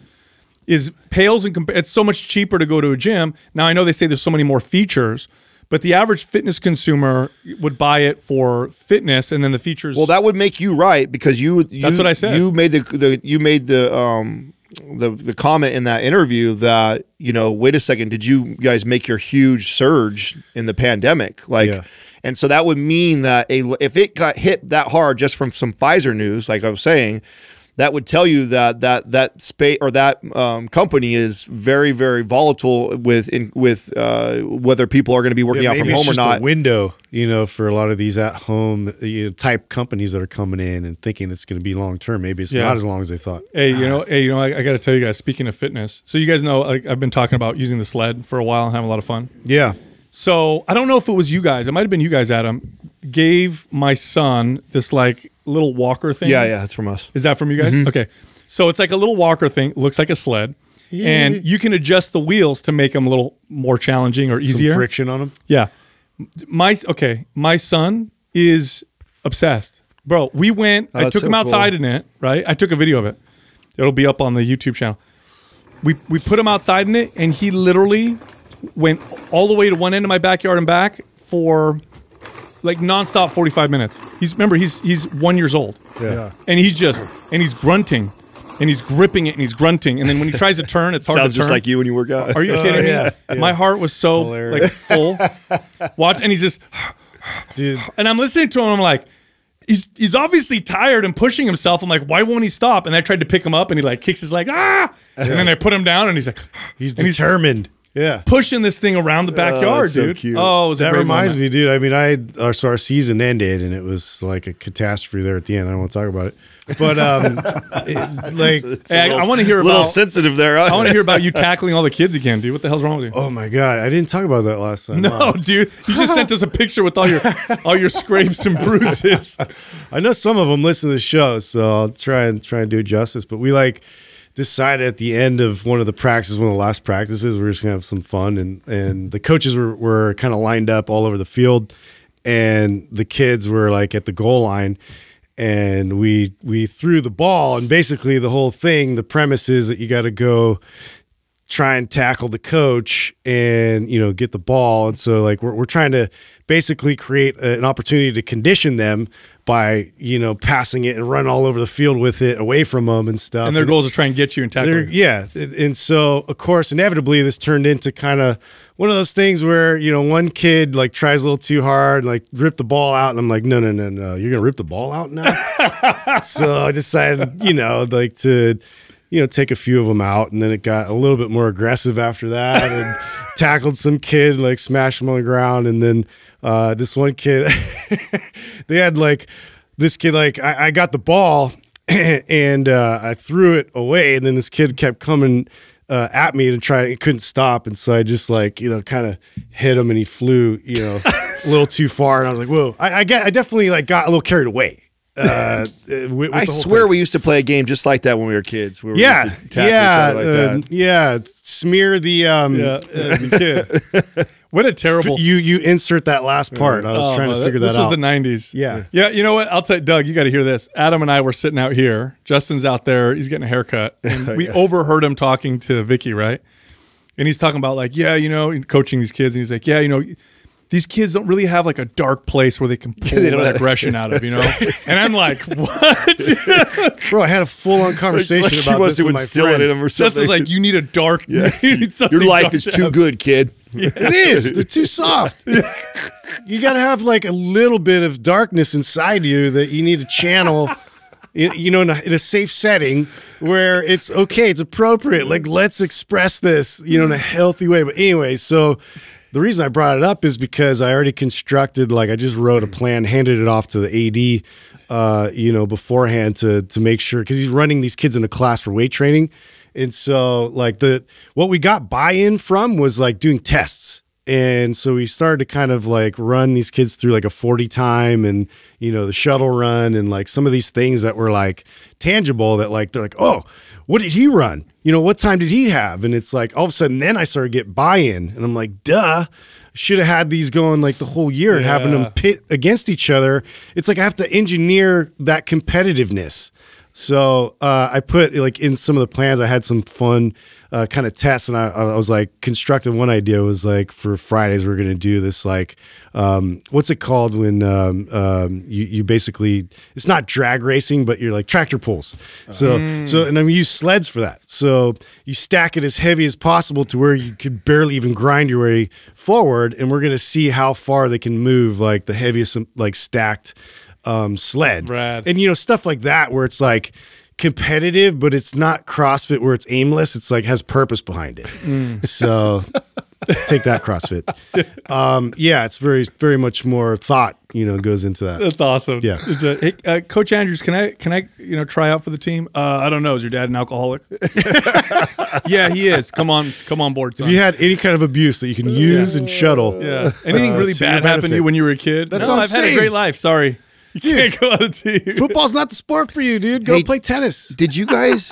is pales and it's so much cheaper to go to a gym. Now I know they say there's so many more features, but the average fitness consumer would buy it for fitness and then the features. Well, that would make you right because you, you That's what I said. You made the, the you made the um the the comment in that interview that, you know, wait a second, did you guys make your huge surge in the pandemic? Like yeah. And so that would mean that a if it got hit that hard just from some Pfizer news, like I was saying, that would tell you that that that space or that um, company is very very volatile with in, with uh, whether people are going to be working yeah, out from home or not. Maybe it's just a window, you know, for a lot of these at home you know, type companies that are coming in and thinking it's going to be long term. Maybe it's yeah. not as long as they thought. Hey, you know, hey, you know, I, I got to tell you guys. Speaking of fitness, so you guys know like, I've been talking about using the sled for a while and having a lot of fun. Yeah. So I don't know if it was you guys. It might have been you guys, Adam. Gave my son this like. little walker thing. Yeah, yeah, that's from us. Is that from you guys? Mm-hmm. Okay. So it's like a little walker thing, looks like a sled. Yeah. And you can adjust the wheels to make them a little more challenging or easier. Some friction on them. Yeah. My okay, my son is obsessed. Bro, we went, oh, I took so him outside cool. in it, right? I took a video of it. It'll be up on the YouTube channel. We we put him outside in it and he literally went all the way to one end of my backyard and back for like nonstop, forty-five minutes. He's remember he's he's one years old, yeah. yeah. And he's just and he's grunting, and he's gripping it and he's grunting. And then when he tries to turn, it's hard Sounds to turn. Sounds just like you when you work out. Are you kidding oh, yeah. me? Yeah. My heart was so Hilarious. like full. Watch, and he's just, dude. And I'm listening to him. I'm like, he's he's obviously tired and pushing himself. I'm like, why won't he stop? And I tried to pick him up, and he like kicks his leg, ah! Yeah. And then I put him down, and he's like, he's determined. He's, Yeah, pushing this thing around the backyard, oh, so dude. Cute. Oh, it was that a reminds moment. me, dude. I mean, I our, so our season ended, and it was like a catastrophe there at the end. I won't talk about it, but um, it, like, it's a, it's hey, little, I want to hear a little about, sensitive there. I want to hear about you tackling all the kids again, dude. What the hell's wrong with you? Oh my god, I didn't talk about that last time. No, wow. dude, you just sent us a picture with all your all your scrapes and bruises. I know some of them listen to the show, so I'll try and try and do justice. But we like. decide at the end of one of the practices, one of the last practices, we're just gonna have some fun. And and the coaches were, were kind of lined up all over the field, and the kids were like at the goal line, and we we threw the ball. And basically the whole thing, the premise is that you got to go try and tackle the coach and, you know, get the ball. And so like we're, we're trying to basically create a, an opportunity to condition them by, you know, passing it and run all over the field with it away from them and stuff. And their and goals are trying to get you and tackle you. Yeah. And so, of course, inevitably this turned into kind of one of those things where, you know, one kid like tries a little too hard, like ripped the ball out. And I'm like, no, no, no, no, you're going to rip the ball out now? So I decided, you know, like to... you know, take a few of them out, and then it got a little bit more aggressive after that, and tackled some kid, like smashed him on the ground. And then uh, this one kid, they had like this kid, like I, I got the ball and uh, I threw it away. And then this kid kept coming uh, at me to try, he couldn't stop. And so I just like, you know, kind of hit him, and he flew, you know, a little too far. And I was like, whoa, I, I get, I definitely like got a little carried away. Uh, with, with I swear thing. We used to play a game just like that when we were kids. We were yeah, used to tap yeah, each other like uh, that. Yeah, smear the um. Yeah. Uh, what a terrible! You you insert that last part. I was oh, trying to that, figure that this out. This was the nineties. Yeah, yeah. You know what? I'll tell you, Doug. You got to hear this. Adam and I were sitting out here. Justin's out there. He's getting a haircut. And we overheard him talking to Vicky, right? And he's talking about like, yeah, you know, coaching these kids, and he's like, yeah, you know. These kids don't really have like a dark place where they can pull they that aggression out of, you know? And I'm like, what? Bro, I had a full-on conversation like, like about this with my still friend. It him or something. This is like, you need a dark... Yeah. You need your life is too good, kid. Yeah. It is. They're too soft. You got to have like a little bit of darkness inside you that you need to channel... you know, in a, in a safe setting where it's okay, it's appropriate. Like, let's express this, you know, in a healthy way. But anyway, so the reason I brought it up is because I already constructed, like, I just wrote a plan, handed it off to the A D, uh, you know, beforehand to to make sure, because he's running these kids in a class for weight training. And so, like, the what we got buy-in from was, like, doing tests. And so we started to kind of like run these kids through like a forty time and, you know, the shuttle run and like some of these things that were like tangible that like, they're like, oh, what did he run? You know, what time did he have? And it's like, all of a sudden then I started to get buy-in, and I'm like, duh, should have had these going like the whole year and yeah. having them pit against each other. It's like, I have to engineer that competitiveness. So uh, I put like in some of the plans, I had some fun uh, kind of tests, and I, I was like constructing one idea was like for Fridays, we're going to do this like, um, what's it called when um, um, you, you basically, it's not drag racing, but you're like tractor pulls. So, mm. so and I'm gonna use sleds for that. So you stack it as heavy as possible to where you could barely even grind your way forward. And we're going to see how far they can move like the heaviest like stacked um sled. Rad. And you know, stuff like that where it's like competitive, but it's not CrossFit where it's aimless. It's like has purpose behind it. Mm. So take that, CrossFit. Um yeah, it's very very much more thought, you know, goes into that. That's awesome. Yeah. A, hey, uh, Coach Andrews, can I can I you know try out for the team? Uh I don't know, is your dad an alcoholic? Yeah, he is. Come on, come on board, son. If you had any kind of abuse that you can use yeah. and shuttle. Yeah. Anything uh, really bad happened to you when you were a kid? That's no, all I'm I've saying. Had a great life. Sorry. You dude, can't go on the team. Football's not the sport for you, dude. Go hey, play tennis. Did you guys?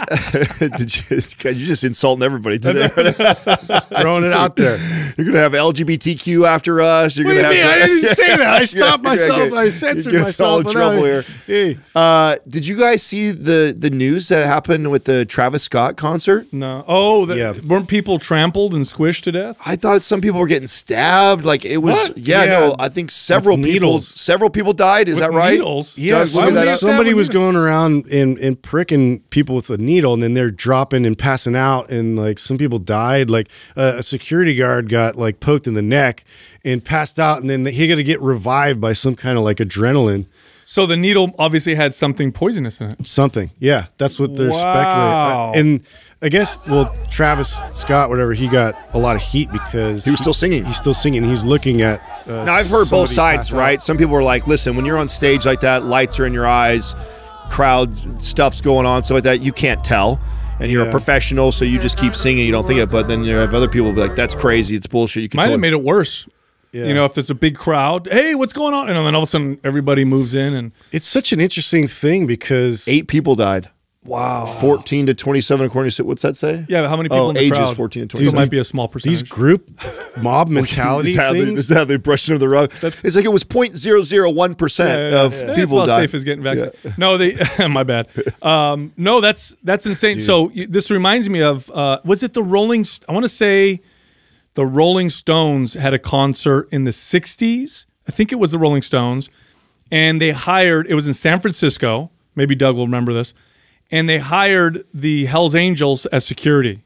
Did you, God, you're just insulting everybody today. Just throwing it out there. You're gonna have L G B T Q after us. You're what gonna do you have. Mean? To, I didn't say that. I stopped myself. I censored you're myself. All in trouble I, here. Uh, did you guys see the the news that happened with the Travis Scott concert? No. Oh, the, yeah. Weren't people trampled and squished to death? I thought some people were getting stabbed. Like it was. What? Yeah. Yeah. No. I think several with people. Needles. Several people died. Is with that right? Needles. Yes. Somebody was going around and, and pricking people with a needle, and then they're dropping and passing out, and like some people died. Like uh, a security guard got like poked in the neck and passed out, and then he got to get revived by some kind of like adrenaline. So the needle obviously had something poisonous in it. Something. Yeah. That's what they're wow. speculating. And I guess, well, Travis Scott, whatever, he got a lot of heat because... He was still singing. He's still singing. He's looking at... Uh, now, I've heard both sides, right? Out. Some people were like, listen, when you're on stage like that, lights are in your eyes, crowd stuff's going on, stuff like that, you can't tell. And you're yeah. a professional, so you just keep singing. You don't think it. But then you have other people be like, that's crazy. It's bullshit. You can might have made it worse. Yeah. You know, if there's a big crowd, hey, what's going on? And then all of a sudden, everybody moves in. And it's such an interesting thing because... Eight people died. Wow. fourteen to twenty-seven, according to, what's that say? Yeah, but how many people oh, in the ages crowd? Ages fourteen to twenty-seven. So it might be a small percentage. These group mob mentality things? They, this is how they brush under the rug. That's, it's like it was zero point zero zero one percent yeah, yeah, yeah, of yeah, yeah. people that's about dying. Safe as getting vaccinated. Yeah. No, they, my bad. Um, no, that's that's insane. Dude. So you, this reminds me of, uh, was it the Rolling, I want to say the Rolling Stones had a concert in the sixties. I think it was the Rolling Stones. And they hired, it was in San Francisco. Maybe Doug will remember this. And they hired the Hells Angels as security.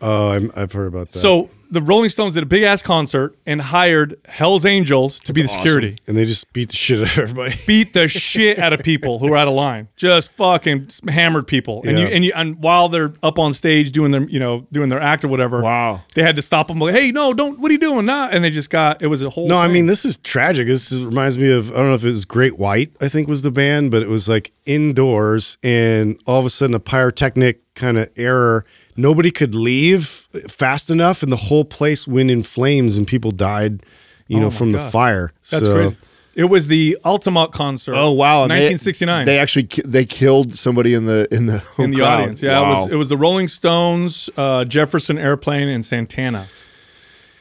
Oh, I'm, I've heard about that. So the Rolling Stones did a big-ass concert and hired Hells Angels to That's be the awesome. security. And they just beat the shit out of everybody. Beat the shit out of people who were out of line. Just fucking hammered people. And, yeah. you, and, you, and while they're up on stage doing their, you know, doing their act or whatever, wow. they had to stop them. Like, hey, no, don't, what are you doing? Nah. And they just got, it was a whole No, thing. I mean, this is tragic. This is, reminds me of, I don't know if it was Great White, I think was the band, but it was like indoors and all of a sudden a pyrotechnic kind of error. Nobody could leave fast enough, and the whole place went in flames, and people died, you oh know, from God. the fire. That's so crazy. It was the Altamont concert. Oh wow, nineteen sixty-nine. They, they actually they killed somebody in the in the in the crowd. audience. Yeah, wow. it was it was the Rolling Stones, uh, Jefferson Airplane, and Santana.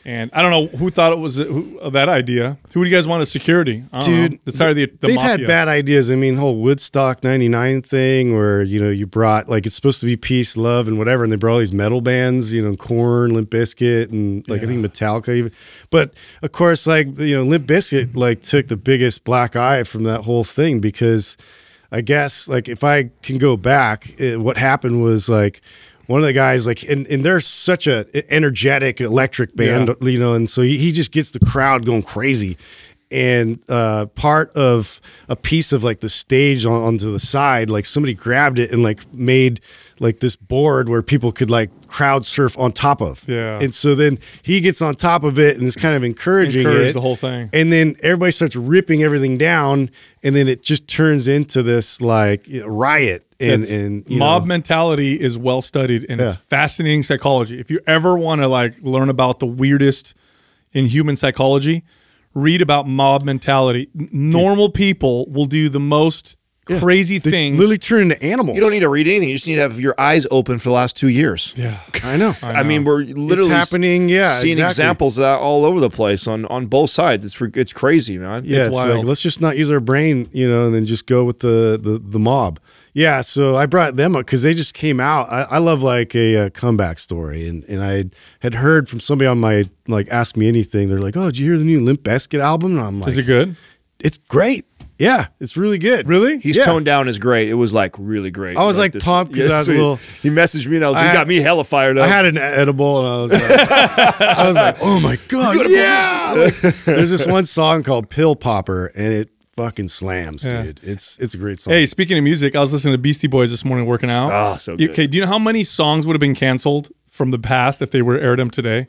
And I don't know who thought it was who, uh, that idea. Who do you guys want as security? I don't Dude, know. That's the, the they've mafia. had bad ideas. I mean, whole Woodstock ninety-nine thing where, you know, you brought, like, it's supposed to be peace, love, and whatever, and they brought all these metal bands, you know, Korn, Limp Bizkit, and, like, yeah. I think Metallica even. But, of course, like, you know, Limp Bizkit, like, took the biggest black eye from that whole thing because I guess, like, if I can go back, it, what happened was, like, one of the guys, like, and, and they're such a energetic electric band, yeah. you know, and so he, he just gets the crowd going crazy. And uh, part of a piece of, like, the stage on, onto the side, like, somebody grabbed it and, like, made, like, this board where people could, like, crowd surf on top of. Yeah. And so then he gets on top of it and is kind of encouraging Encourage it. the whole thing. And then everybody starts ripping everything down, and then it just turns into this, like, riot. And, and, you mob know. mentality is well studied, and yeah. it's fascinating psychology. If you ever want to, like, learn about the weirdest in human psychology, read about mob mentality. Normal Dude. people will do the most yeah. crazy they things. Literally turn into animals. You don't need to read anything. You just need to have your eyes open for the last two years. Yeah, I know. I, know. I mean, we're literally it's happening. Yeah, seeing exactly. examples of that all over the place on on both sides. It's it's crazy, man. Yeah, it's, it's like, let's just not use our brain, you know, and then just go with the the, the mob. Yeah, so I brought them up because they just came out. I, I love, like, a, a comeback story, and, and I had heard from somebody on my, like, Ask Me Anything. They're like, oh, did you hear the new Limp Bizkit album? And I'm like, is it good? It's great. Yeah, it's really good. Really? He's yeah. toned down is great. It was, like, really great. I was, like, like pumped because yeah, I was so a little... He messaged me, and I was, I, he got me hella fired up. I had an edible, and I was like, I was like, oh, my God, yeah! Like, there's this one song called Pill Popper, and it fucking slams, dude. Yeah. It's it's a great song. Hey, speaking of music, I was listening to Beastie Boys this morning working out. Oh, so good. Okay, do you know how many songs would have been canceled from the past if they were aired them today?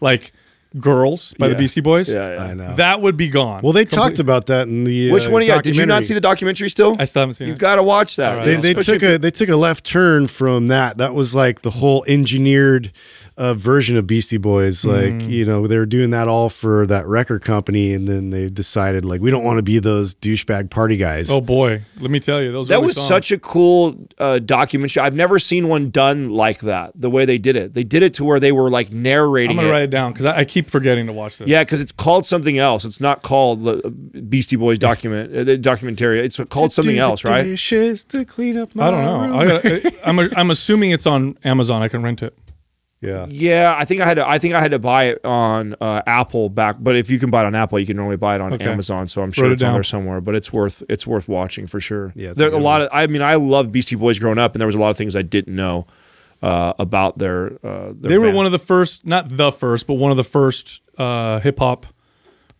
Like Girls by yeah. the Beastie Boys? Yeah, yeah, I know. That would be gone. Well, they Complete. talked about that in the uh, Which one of you did you not see the documentary still? I still haven't seen you it. You got to watch that. Right. They, they took a they took a left turn from that. That was like the whole engineered Uh, version of Beastie Boys, like mm. you know, they were doing that all for that record company, and then they decided, like, we don't want to be those douchebag party guys. Oh boy, let me tell you, those that was songs. such a cool uh, documentary. I've never seen one done like that. The way they did it, they did it to where they were, like, narrating. I'm gonna it. write it down because I, I keep forgetting to watch this. Yeah, because it's called something else. It's not called the Beastie Boys document uh, documentary. It's called to something do else, the right? Dishes to clean up my I don't know. I gotta, I'm a, I'm assuming it's on Amazon. I can rent it. Yeah, yeah. I think I had to. I think I had to buy it on uh, Apple back. But if you can buy it on Apple, you can normally buy it on okay. Amazon. So I'm sure Wrote it's it on there somewhere. But it's worth it's worth watching for sure. Yeah, there's a, a lot one. of. I mean, I loved Beastie Boys growing up, and there was a lot of things I didn't know uh, about their. Uh, their they band. were one of the first, not the first, but one of the first uh, hip hop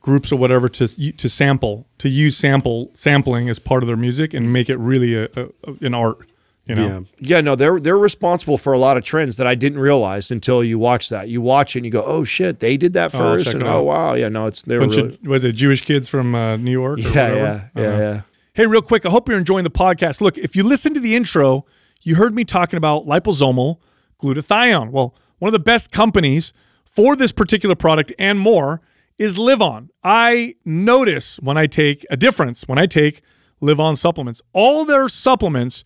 groups or whatever to to sample to use sample sampling as part of their music and make it really a, a, an art. You know? Yeah, yeah. No, they're they're responsible for a lot of trends that I didn't realize until you watch that. You watch it and you go, "Oh shit, they did that first." Oh, and, oh wow, yeah, no, it's they bunch were really... of was it Jewish kids from uh, New York? Or yeah, whatever? yeah, yeah, yeah. Hey, real quick, I hope you're enjoying the podcast. Look, if you listen to the intro, you heard me talking about liposomal glutathione. Well, one of the best companies for this particular product and more is LiveOn. I notice when I take a difference when I take LiveOn supplements. All their supplements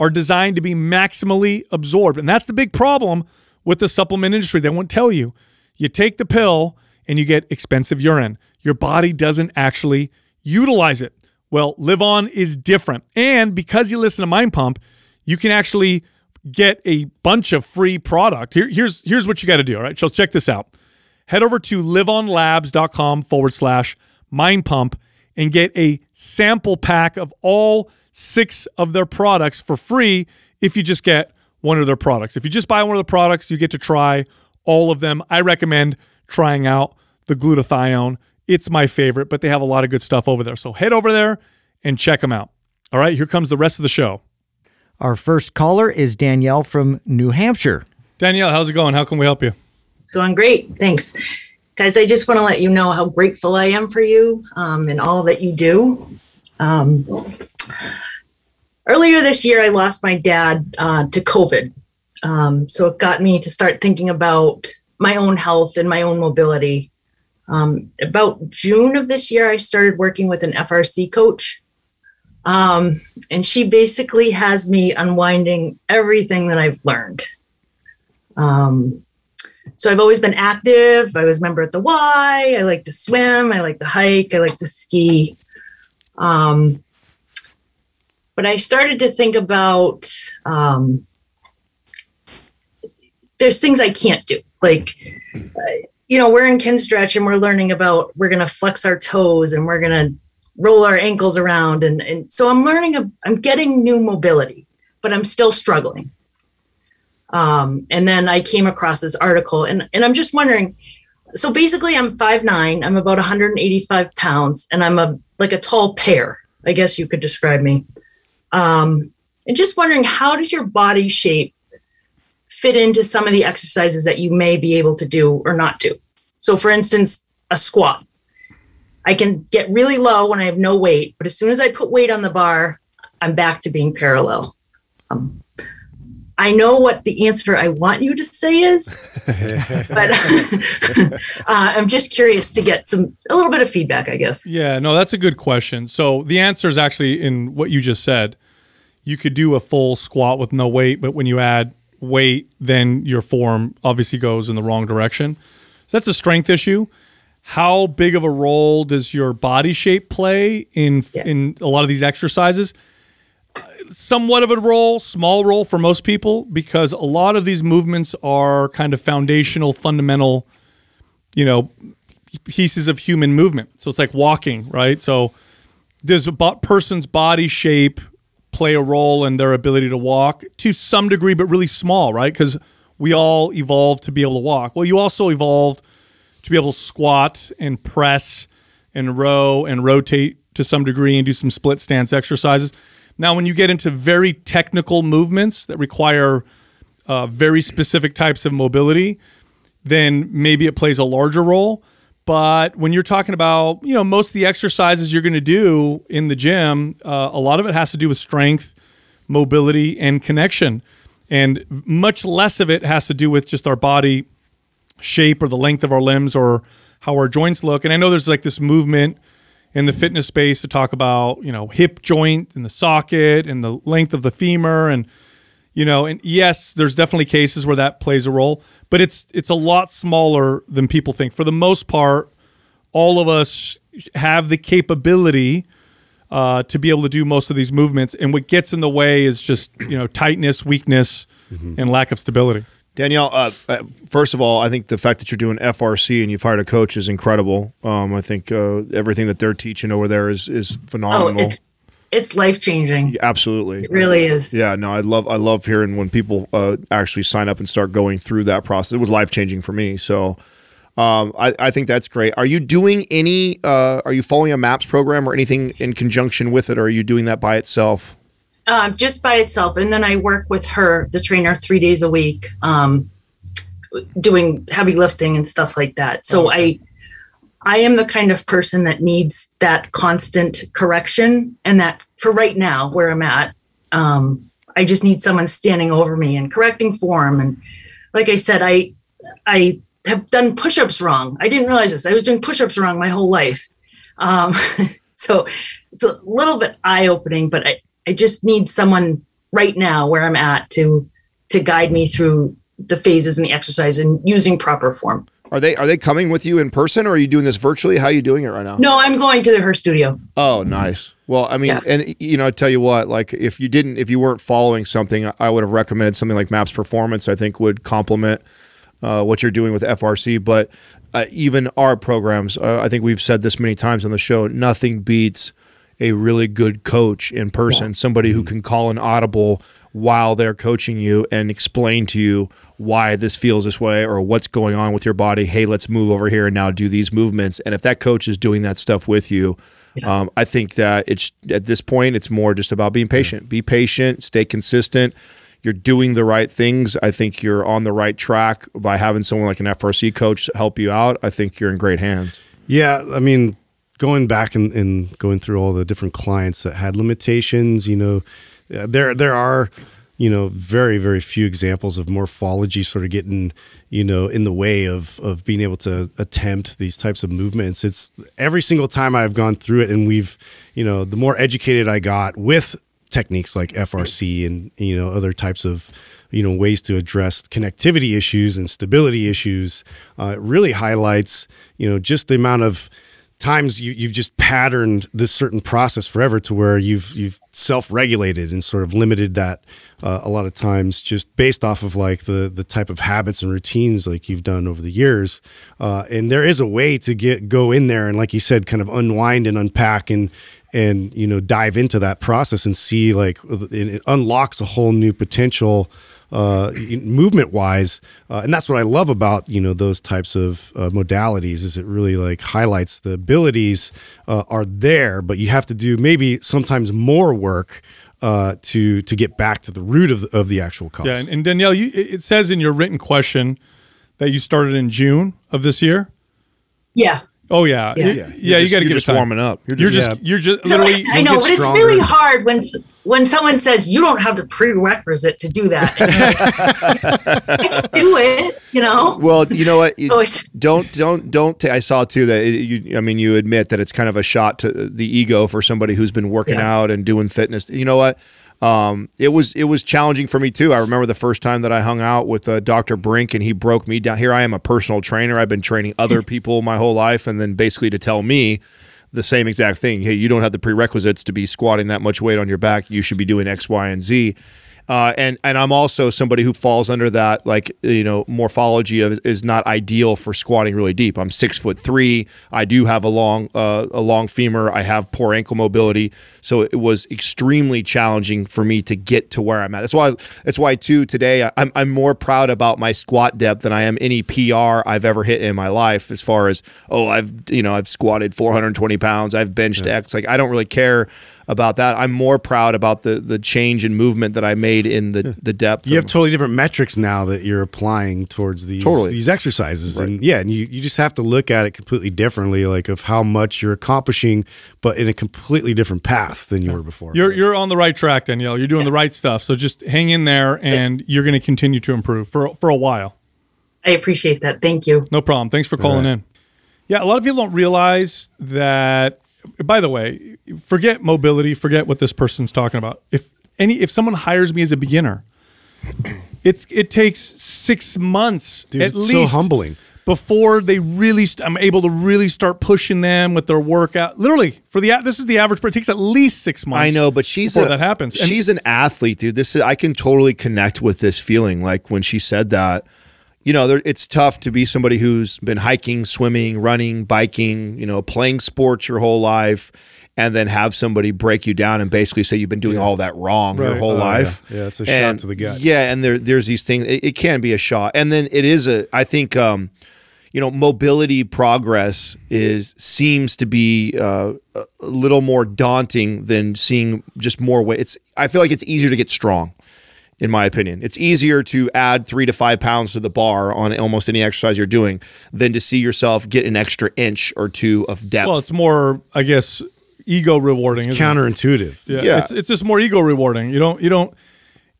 are designed to be maximally absorbed. And that's the big problem with the supplement industry. They won't tell you. You take the pill and you get expensive urine. Your body doesn't actually utilize it. Well, LiveOn is different. And because you listen to Mind Pump, you can actually get a bunch of free product. Here, here's, here's what you got to do, all right? So check this out. Head over to liveonlabs.com forward slash Mind Pump and get a sample pack of all six of their products for free if you just get one of their products. If you just buy one of the products, you get to try all of them. I recommend trying out the glutathione. It's my favorite, but they have a lot of good stuff over there. So head over there and check them out. All right, here comes the rest of the show. Our first caller is Danielle from New Hampshire. Danielle, how's it going? How can we help you? It's going great. Thanks. Guys, I just want to let you know how grateful I am for you um, and all that you do. Um, earlier this year, I lost my dad uh, to COVID. Um, so it got me to start thinking about my own health and my own mobility. Um, about June of this year, I started working with an F R C coach, um, and she basically has me unwinding everything that I've learned. Um, so I've always been active. I was a member at the Y. I like to swim. I like to hike. I like to ski. Um, but I started to think about um, there's things I can't do, like I, you know, we're in kin stretch and we're learning about, we're going to flex our toes and we're going to roll our ankles around. And, and so I'm learning, a, I'm getting new mobility, but I'm still struggling. Um, and then I came across this article and, and I'm just wondering, so basically I'm five nine, I'm about one hundred eighty-five pounds and I'm a, like a tall pear, I guess you could describe me. Um, and just wondering, how does your body shape fit into some of the exercises that you may be able to do or not do? So for instance, a squat. I can get really low when I have no weight, but as soon as I put weight on the bar, I'm back to being parallel. Um, I know what the answer I want you to say is, but uh, I'm just curious to get some, a little bit of feedback, I guess. Yeah, no, that's a good question. So the answer is actually in what you just said. You could do a full squat with no weight, but when you add weight, then your form obviously goes in the wrong direction. So that's a strength issue. How big of a role does your body shape play in, yeah. in a lot of these exercises? Somewhat of a role, small role for most people, because a lot of these movements are kind of foundational, fundamental, you know, pieces of human movement. So it's like walking, right? So does a person's body shape play a role in their ability to walk to some degree, but really small, right? Because we all evolved to be able to walk. Well, you also evolved to be able to squat and press and row and rotate to some degree and do some split stance exercises. Now, when you get into very technical movements that require uh, very specific types of mobility, then maybe it plays a larger role. But when you're talking about, you know, most of the exercises you're going to do in the gym, uh, a lot of it has to do with strength, mobility, and connection. And much less of it has to do with just our body shape or the length of our limbs or how our joints look. And I know there's like this movement in the fitness space to talk about, you know, hip joint and the socket and the length of the femur and, you know, and yes, there's definitely cases where that plays a role, but it's it's a lot smaller than people think. For the most part, all of us have the capability uh, to be able to do most of these movements, and what gets in the way is just, you know, tightness, weakness, mm-hmm. and lack of stability. Danielle, uh, first of all, I think the fact that you're doing F R C and you've hired a coach is incredible. Um, I think uh, everything that they're teaching over there is is phenomenal. Oh, it's It's life-changing. Absolutely. It really is. Yeah, no, I love I love hearing when people uh, actually sign up and start going through that process. It was life-changing for me. So um, I, I think that's great. Are you doing any uh, – are you following a MAPS program or anything in conjunction with it, or are you doing that by itself? Uh, just by itself. And then I work with her, the trainer, three days a week um, doing heavy lifting and stuff like that. So okay. I – I am the kind of person that needs that constant correction, and that for right now where I'm at, um, I just need someone standing over me and correcting form. And like I said, I, I have done push-ups wrong. I didn't realize this. I was doing push-ups wrong my whole life. Um, so it's a little bit eye-opening, but I, I just need someone right now where I'm at to to guide me through the phases and the exercise and using proper form. Are they are they coming with you in person, or are you doing this virtually? How are you doing it right now? No, I'm going to the, her studio. Oh, nice. Well, I mean, yeah. and you know, I tell you what, like if you didn't, if you weren't following something, I would have recommended something like MAPS Performance. I think would complement uh, what you're doing with F R C. But uh, even our programs, uh, I think we've said this many times on the show, nothing beats a really good coach in person, yeah. somebody who can call an audible while they're coaching you and explain to you why this feels this way or what's going on with your body. Hey, let's move over here and now do these movements. And if that coach is doing that stuff with you, yeah. um, I think that it's at this point, it's more just about being patient. Be patient, stay consistent. You're doing the right things. I think you're on the right track by having someone like an F R C coach help you out. I think you're in great hands. Yeah, I mean, going back and, and going through all the different clients that had limitations, you know, there there are, you know, very, very few examples of morphology sort of getting, you know, in the way of, of being able to attempt these types of movements. It's every single time I've gone through it and we've, you know, the more educated I got with techniques like F R C and, you know, other types of, you know, ways to address connectivity issues and stability issues, uh, it really highlights, you know, just the amount of times you, you've just patterned this certain process forever to where you've you've self-regulated and sort of limited that uh, a lot of times just based off of like the the type of habits and routines like you've done over the years. Uh, and there is a way to get go in there and, like you said, kind of unwind and unpack and and you know dive into that process and see like it unlocks a whole new potential. Uh, movement wise. Uh, and that's what I love about, you know, those types of uh, modalities is it really like highlights the abilities uh, are there, but you have to do maybe sometimes more work uh, to, to get back to the root of the, of the actual cause. Yeah. And, and Danielle, you, it says in your written question that you started in June of this year. Yeah. Oh yeah. Yeah. yeah. yeah you got to get just warming up. You're just, yeah. you're just literally, I know, but it's really hard when, when someone says you don't have the prerequisite to do that. Like, do it, you know? Well, you know what? You so don't, don't, don't. I saw too that it, you, I mean, you admit that it's kind of a shot to the ego for somebody who's been working yeah. out and doing fitness. You know what? Um, it was it was challenging for me too. I remember the first time that I hung out with uh, Doctor Brink and he broke me down. Here I am, a personal trainer. I've been training other people my whole life, and then basically to tell me the same exact thing. Hey, you don't have the prerequisites to be squatting that much weight on your back. You should be doing X, Y, and Z. Uh, and and I'm also somebody who falls under that, like, you know, morphology of, is not ideal for squatting really deep. I'm six foot three. I do have a long uh, a long femur. I have poor ankle mobility, so it was extremely challenging for me to get to where I'm at. That's why that's why too today I'm I'm more proud about my squat depth than I am any P R I've ever hit in my life. As far as oh I've you know I've squatted four hundred twenty pounds. I've benched yeah. X. Like I don't really care about that. I'm more proud about the the change in movement that I made in the the depth. You have totally different metrics now that you're applying towards these totally. these exercises, right. and yeah, and you you just have to look at it completely differently, like of how much you're accomplishing, but in a completely different path than you were before. You're right? You're on the right track, Danielle. You're doing yeah. the right stuff. So just hang in there, and you're going to continue to improve for for a while. I appreciate that. Thank you. No problem. Thanks for calling right. in. Yeah, a lot of people don't realize that. By the way, forget mobility, forget what this person's talking about. If any, if someone hires me as a beginner, it's it takes six months Dude, at it's least so humbling. before they really, st I'm able to really start pushing them with their workout. Literally, for the this is the average. It takes at least six months. I know, but she's before a, that happens. And she's an athlete, dude. This is I can totally connect with this feeling. Like when she said that. You know, there, it's tough to be somebody who's been hiking, swimming, running, biking, you know, playing sports your whole life, and then have somebody break you down and basically say you've been doing yeah. all that wrong right. your whole oh, life. Yeah. yeah, it's a shot and, to the gut. Yeah, and there, there's these things. It, it can be a shot. And then it is a, I think, um, you know, mobility progress is seems to be uh, a little more daunting than seeing just more weight. It's, I feel like it's easier to get strong. In my opinion, it's easier to add three to five pounds to the bar on almost any exercise you're doing than to see yourself get an extra inch or two of depth. Well, it's more, I guess, ego rewarding. It's counterintuitive. It? Yeah, yeah. It's, it's just more ego rewarding. You don't, you don't,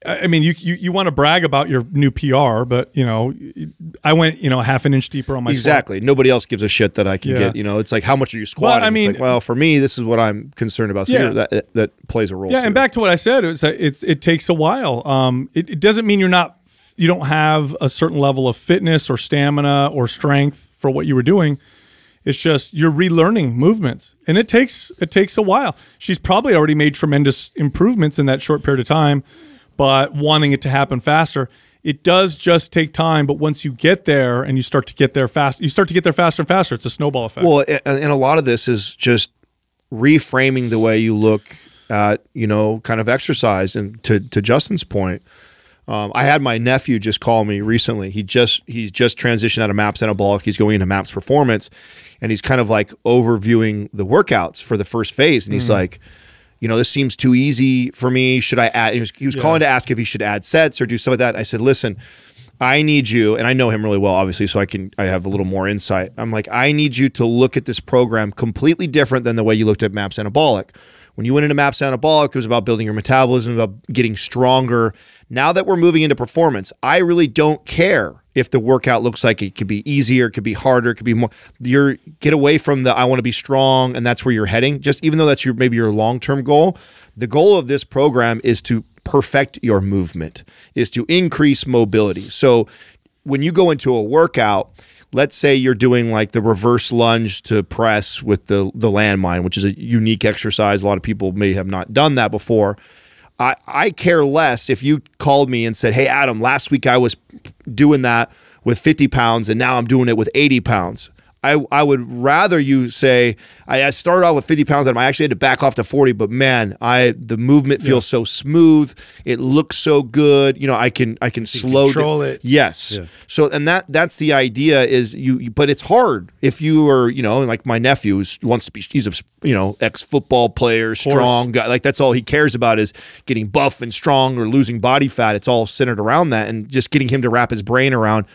I mean, you, you, you want to brag about your new P R, but, you know, I went, you know, half an inch deeper on my Exactly. Squat. Nobody else gives a shit that I can yeah. get, you know, it's like, how much are you squatting? Well, I mean, it's like, well, for me, this is what I'm concerned about. So yeah. that, that plays a role. Yeah. Too. And back to what I said, it's, it's, it takes a while. Um, it, it doesn't mean you're not, you don't have a certain level of fitness or stamina or strength for what you were doing. It's just you're relearning movements, and it takes, it takes a while. She's probably already made tremendous improvements in that short period of time, but wanting it to happen faster, it does just take time. But once you get there and you start to get there fast, you start to get there faster and faster. It's a snowball effect. Well, and a lot of this is just reframing the way you look at, you know, kind of exercise. And to, to Justin's point, um, I had my nephew just call me recently. He just, he's just transitioned out of MAPS Anabolic. He's going into MAPS Performance, and he's kind of like overviewing the workouts for the first phase. And he's mm-hmm. like, you know, this seems too easy for me. Should I add? He was, he was yeah. calling to ask if he should add sets or do some of that. I said, listen, I need you, and I know him really well, obviously, so I can I have a little more insight. I'm like, I need you to look at this program completely different than the way you looked at MAPS Anabolic. When you went into MAPS Anabolic, it was about building your metabolism, about getting stronger. Now that we're moving into performance, I really don't care if the workout looks like it could be easier, it could be harder, it could be more. You're, get away from the, I want to be strong, and that's where you're heading. Just even though that's your maybe your long-term goal, the goal of this program is to perfect your movement, is to increase mobility. So when you go into a workout, let's say you're doing like the reverse lunge to press with the, the landmine, which is a unique exercise. A lot of people may have not done that before. I, I care less if you called me and said, hey, Adam, last week I was doing that with fifty pounds and now I'm doing it with eighty pounds. I, I would rather you say, I, I started out with fifty pounds and I actually had to back off to forty, but man, I the movement feels yeah. so smooth. It looks so good. You know, I can I can you slow control it. Yes. Yeah. So and that that's the idea is you, you but it's hard if you are, you know, like my nephew wants to be, he's a, you know, ex-football player, strong guy. Like that's all he cares about is getting buff and strong or losing body fat. It's all centered around that, and just getting him to wrap his brain around.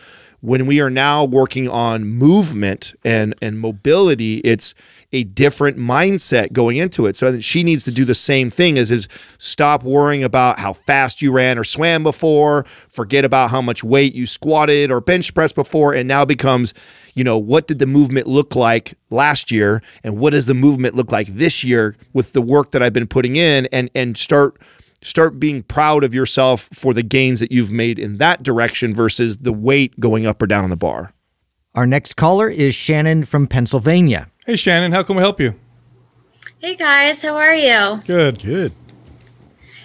When we are now working on movement and, and mobility, it's a different mindset going into it. So I think she needs to do the same thing as is stop worrying about how fast you ran or swam before, forget about how much weight you squatted or bench pressed before, and now becomes, you know, what did the movement look like last year and what does the movement look like this year with the work that I've been putting in, and and start Start being proud of yourself for the gains that you've made in that direction versus the weight going up or down on the bar. Our next caller is Shannon from Pennsylvania. Hey, Shannon, how can we help you? Hey, guys, how are you? Good. Good.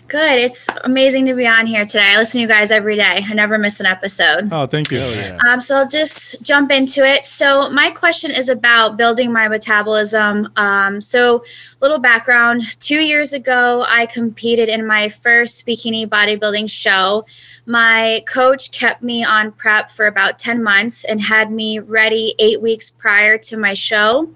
Good. It's amazing to be on here today. I listen to you guys every day. I never miss an episode. Oh, thank you. Oh, yeah. Um, so I'll just jump into it. So my question is about building my metabolism. Um, so little background, two years ago, I competed in my first bikini bodybuilding show. My coach kept me on prep for about ten months and had me ready eight weeks prior to my show.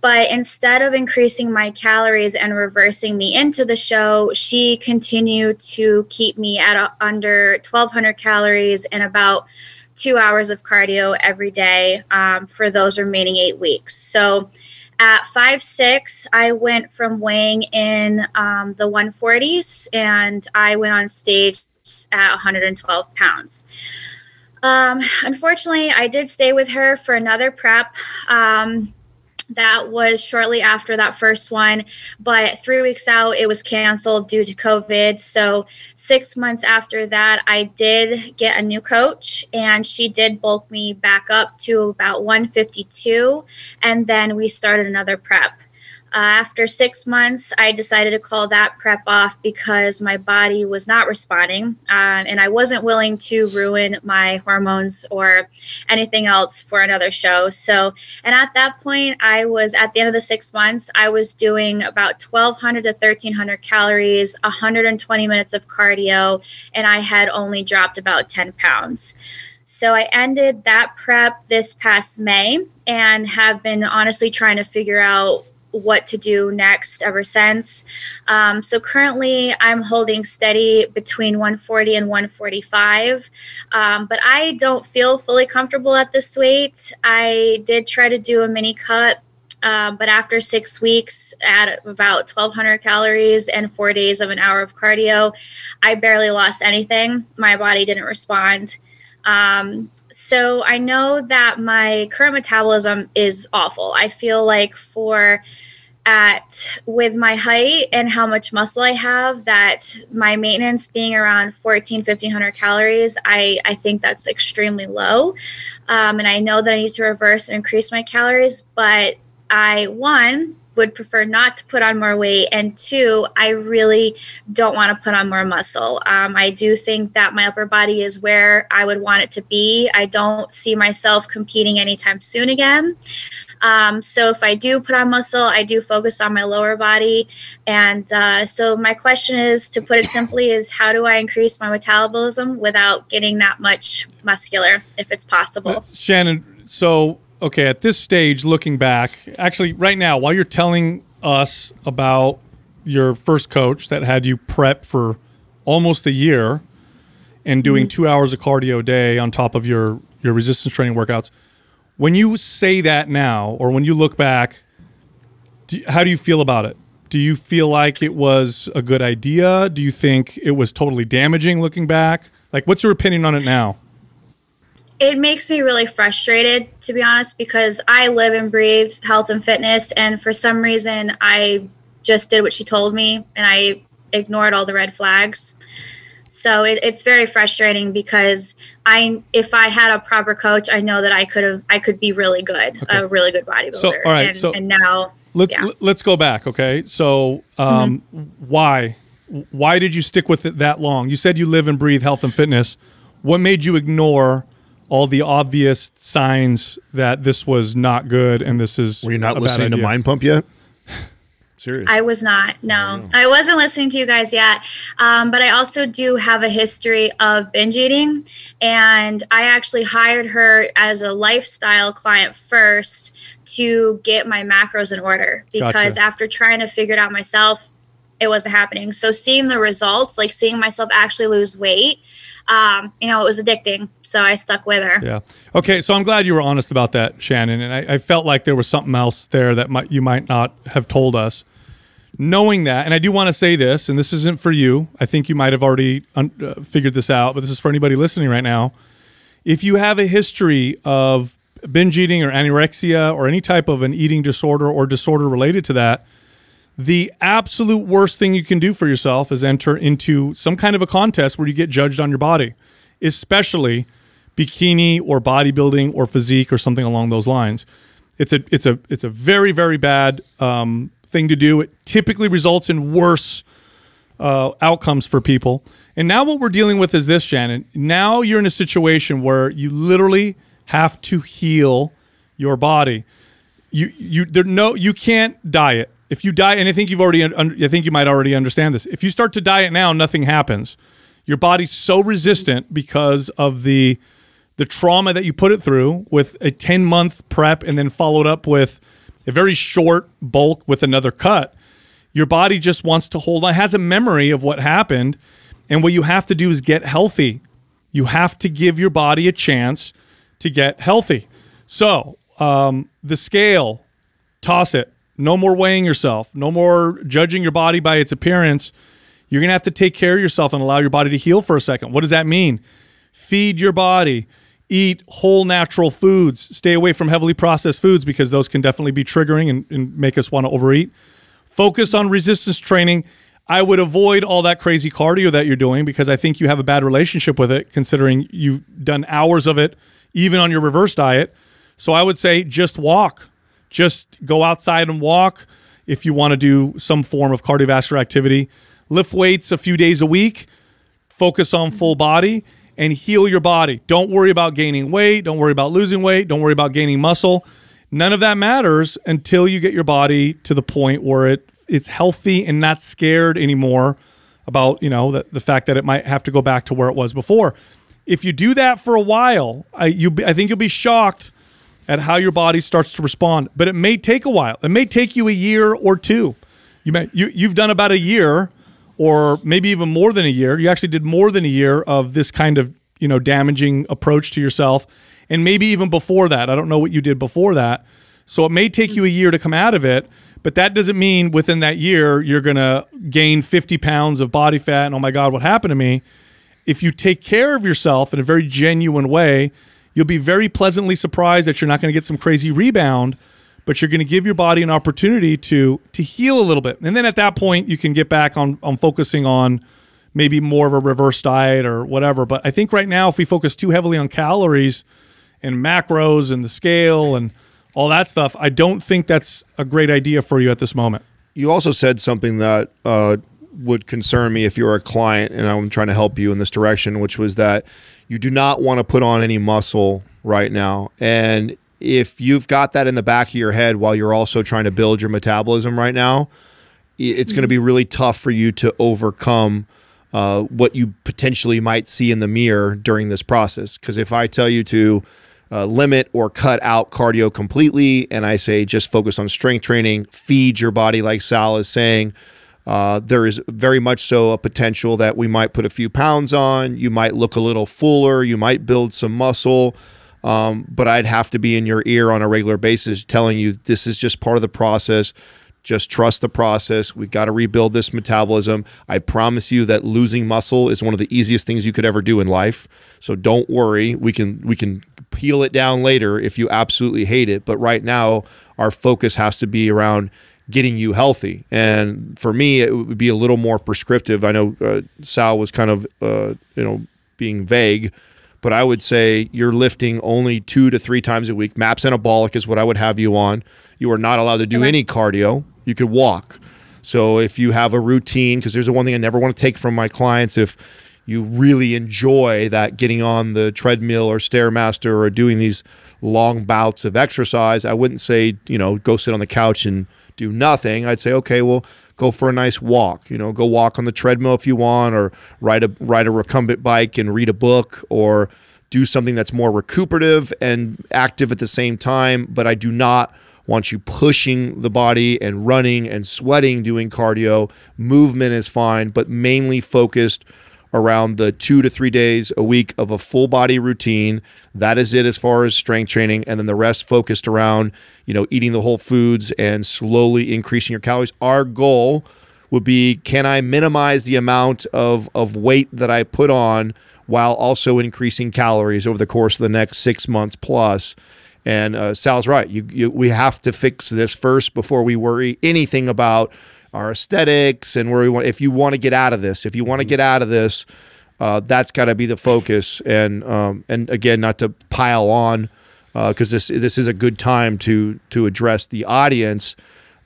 But instead of increasing my calories and reversing me into the show, she continued to keep me at a, under twelve hundred calories and about two hours of cardio every day um, for those remaining eight weeks. So at five six, I went from weighing in um, the one forties, and I went on stage at one hundred twelve pounds. Um, unfortunately, I did stay with her for another prep. Um, That was shortly after that first one, but three weeks out, it was canceled due to COVID. So six months after that, I did get a new coach, and she did bulk me back up to about one fifty-two, and then we started another prep. Uh, after six months, I decided to call that prep off because my body was not responding, um, and I wasn't willing to ruin my hormones or anything else for another show. So, and at that point, I was at the end of the six months, I was doing about twelve hundred to thirteen hundred calories, one hundred twenty minutes of cardio, and I had only dropped about ten pounds. So I ended that prep this past May and have been honestly trying to figure out what to do next ever since. Um, so currently I'm holding steady between one forty and one forty-five, um, but I don't feel fully comfortable at this weight. I did try to do a mini cut Um, but after six weeks at about twelve hundred calories and four days of an hour of cardio, I barely lost anything. My body didn't respond. Um, so I know that my current metabolism is awful. I feel like for at with my height and how much muscle I have, that my maintenance being around fourteen, fifteen hundred calories, I, I think that's extremely low. Um, and I know that I need to reverse and increase my calories, but I, one, would prefer not to put on more weight, and two, I really don't want to put on more muscle. Um, I do think that my upper body is where I would want it to be. I don't see myself competing anytime soon again. Um, so if I do put on muscle, I do focus on my lower body. And uh, so my question is, to put it simply, is how do I increase my metabolism without getting that much muscular, if it's possible? Well, Shannon, so... okay, at this stage, looking back, actually right now, while you're telling us about your first coach that had you prep for almost a year and doing mm-hmm. two hours of cardio a day on top of your, your resistance training workouts, when you say that now, or when you look back, do you, how do you feel about it? Do you feel like it was a good idea? Do you think it was totally damaging looking back? Like, what's your opinion on it now? It makes me really frustrated, to be honest, because I live and breathe health and fitness, and for some reason I just did what she told me and I ignored all the red flags. So it, it's very frustrating because I, if I had a proper coach, I know that I could have, I could be really good, okay. a really good bodybuilder. So, all right, and, so and now let's yeah. let's go back, okay? So um, mm-hmm. why why did you stick with it that long? You said you live and breathe health and fitness. What made you ignore all the obvious signs that this was not good and this is... Were you not listening to Mind Pump yet? Seriously. I was not, no. I, I wasn't listening to you guys yet. Um, but I also do have a history of binge eating. And I actually hired her as a lifestyle client first to get my macros in order. Because gotcha. After trying to figure it out myself, it wasn't happening. So seeing the results, like seeing myself actually lose weight... Um, you know, it was addicting, so I stuck with her. Yeah. Okay, so I'm glad you were honest about that, Shannon, and I, I felt like there was something else there that might, you might not have told us. Knowing that, and I do want to say this, and this isn't for you. I think you might have already un uh, figured this out, but this is for anybody listening right now. If you have a history of binge eating or anorexia or any type of an eating disorder or disorder related to that, the absolute worst thing you can do for yourself is enter into some kind of a contest where you get judged on your body, especially bikini or bodybuilding or physique or something along those lines. It's a, it's a, it's a very, very bad um, thing to do. It typically results in worse uh, outcomes for people. And now what we're dealing with is this, Shannon. Now you're in a situation where you literally have to heal your body. You, you, there, no, you can't diet. If you diet, and I think you've already, I think you might already understand this. If you start to diet now, nothing happens. Your body's so resistant because of the the trauma that you put it through with a ten month prep and then followed up with a very short bulk with another cut. Your body just wants to hold on, has a memory of what happened, and what you have to do is get healthy. You have to give your body a chance to get healthy. So um, the scale, toss it. No more weighing yourself. No more judging your body by its appearance. You're going to have to take care of yourself and allow your body to heal for a second. What does that mean? Feed your body. Eat whole natural foods. Stay away from heavily processed foods because those can definitely be triggering and, and make us want to overeat. Focus on resistance training. I would avoid all that crazy cardio that you're doing because I think you have a bad relationship with it considering you've done hours of it even on your reverse diet. So I would say just walk. Just go outside and walk if you want to do some form of cardiovascular activity. Lift weights a few days a week. Focus on full body and heal your body. Don't worry about gaining weight. Don't worry about losing weight. Don't worry about gaining muscle. None of that matters until you get your body to the point where it, it's healthy and not scared anymore about, you know, the, the fact that it might have to go back to where it was before. If you do that for a while, I, you, I think you'll be shocked at how your body starts to respond, but it may take a while. It may take you a year or two. You may, you, you've done about a year or maybe even more than a year. You actually did more than a year of this kind of, you know, damaging approach to yourself. And maybe even before that, I don't know what you did before that, So it may take you a year to come out of it, but that doesn't mean within that year you're going to gain fifty pounds of body fat and, oh, my God, what happened to me? If you take care of yourself in a very genuine way, you'll be very pleasantly surprised that you're not going to get some crazy rebound, but you're going to give your body an opportunity to to heal a little bit. And then at that point, you can get back on, on focusing on maybe more of a reverse diet or whatever. But I think right now, if we focus too heavily on calories and macros and the scale and all that stuff, I don't think that's a great idea for you at this moment. You also said something that uh, would concern me if you're a client and I'm trying to help you in this direction, which was that you do not want to put on any muscle right now. And if you've got that in the back of your head while you're also trying to build your metabolism right now, it's going to be really tough for you to overcome uh, what you potentially might see in the mirror during this process. Because if I tell you to Uh, limit or cut out cardio completely, and I say just focus on strength training, feed your body like Sal is saying, uh, there is very much so a potential that we might put a few pounds on, you might look a little fuller, you might build some muscle, um, but I'd have to be in your ear on a regular basis telling you this is just part of the process. Just trust the process. We've got to rebuild this metabolism. I promise you that losing muscle is one of the easiest things you could ever do in life. So don't worry. We can we can peel it down later if you absolutely hate it. But right now, our focus has to be around getting you healthy. And for me, it would be a little more prescriptive. I know uh, Sal was kind of uh, you know being vague, but I would say you're lifting only two to three times a week. MAPS Anabolic is what I would have you on. You are not allowed to do any cardio. You could walk. So if you have a routine, because there's the one thing I never want to take from my clients, if you really enjoy that getting on the treadmill or Stairmaster or doing these long bouts of exercise, I wouldn't say, you know, go sit on the couch and do nothing. I'd say, okay, well, go for a nice walk. You know, go walk on the treadmill if you want, or ride a, ride a recumbent bike and read a book, or do something that's more recuperative and active at the same time. But I do not want you pushing the body and running and sweating, doing cardio. Movement is fine, but mainly focused around the two to three days a week of a full body routine. That is it as far as strength training. And then the rest focused around, you know, eating the whole foods and slowly increasing your calories. Our goal would be, can I minimize the amount of, of weight that I put on while also increasing calories over the course of the next six months plus? And uh, Sal's right. You, you, we have to fix this first before we worry anything about our aesthetics and where we want. If you want to get out of this, if you want to get out of this, uh, that's got to be the focus. And um, and again, not to pile on, because uh, this this is a good time to to address the audience.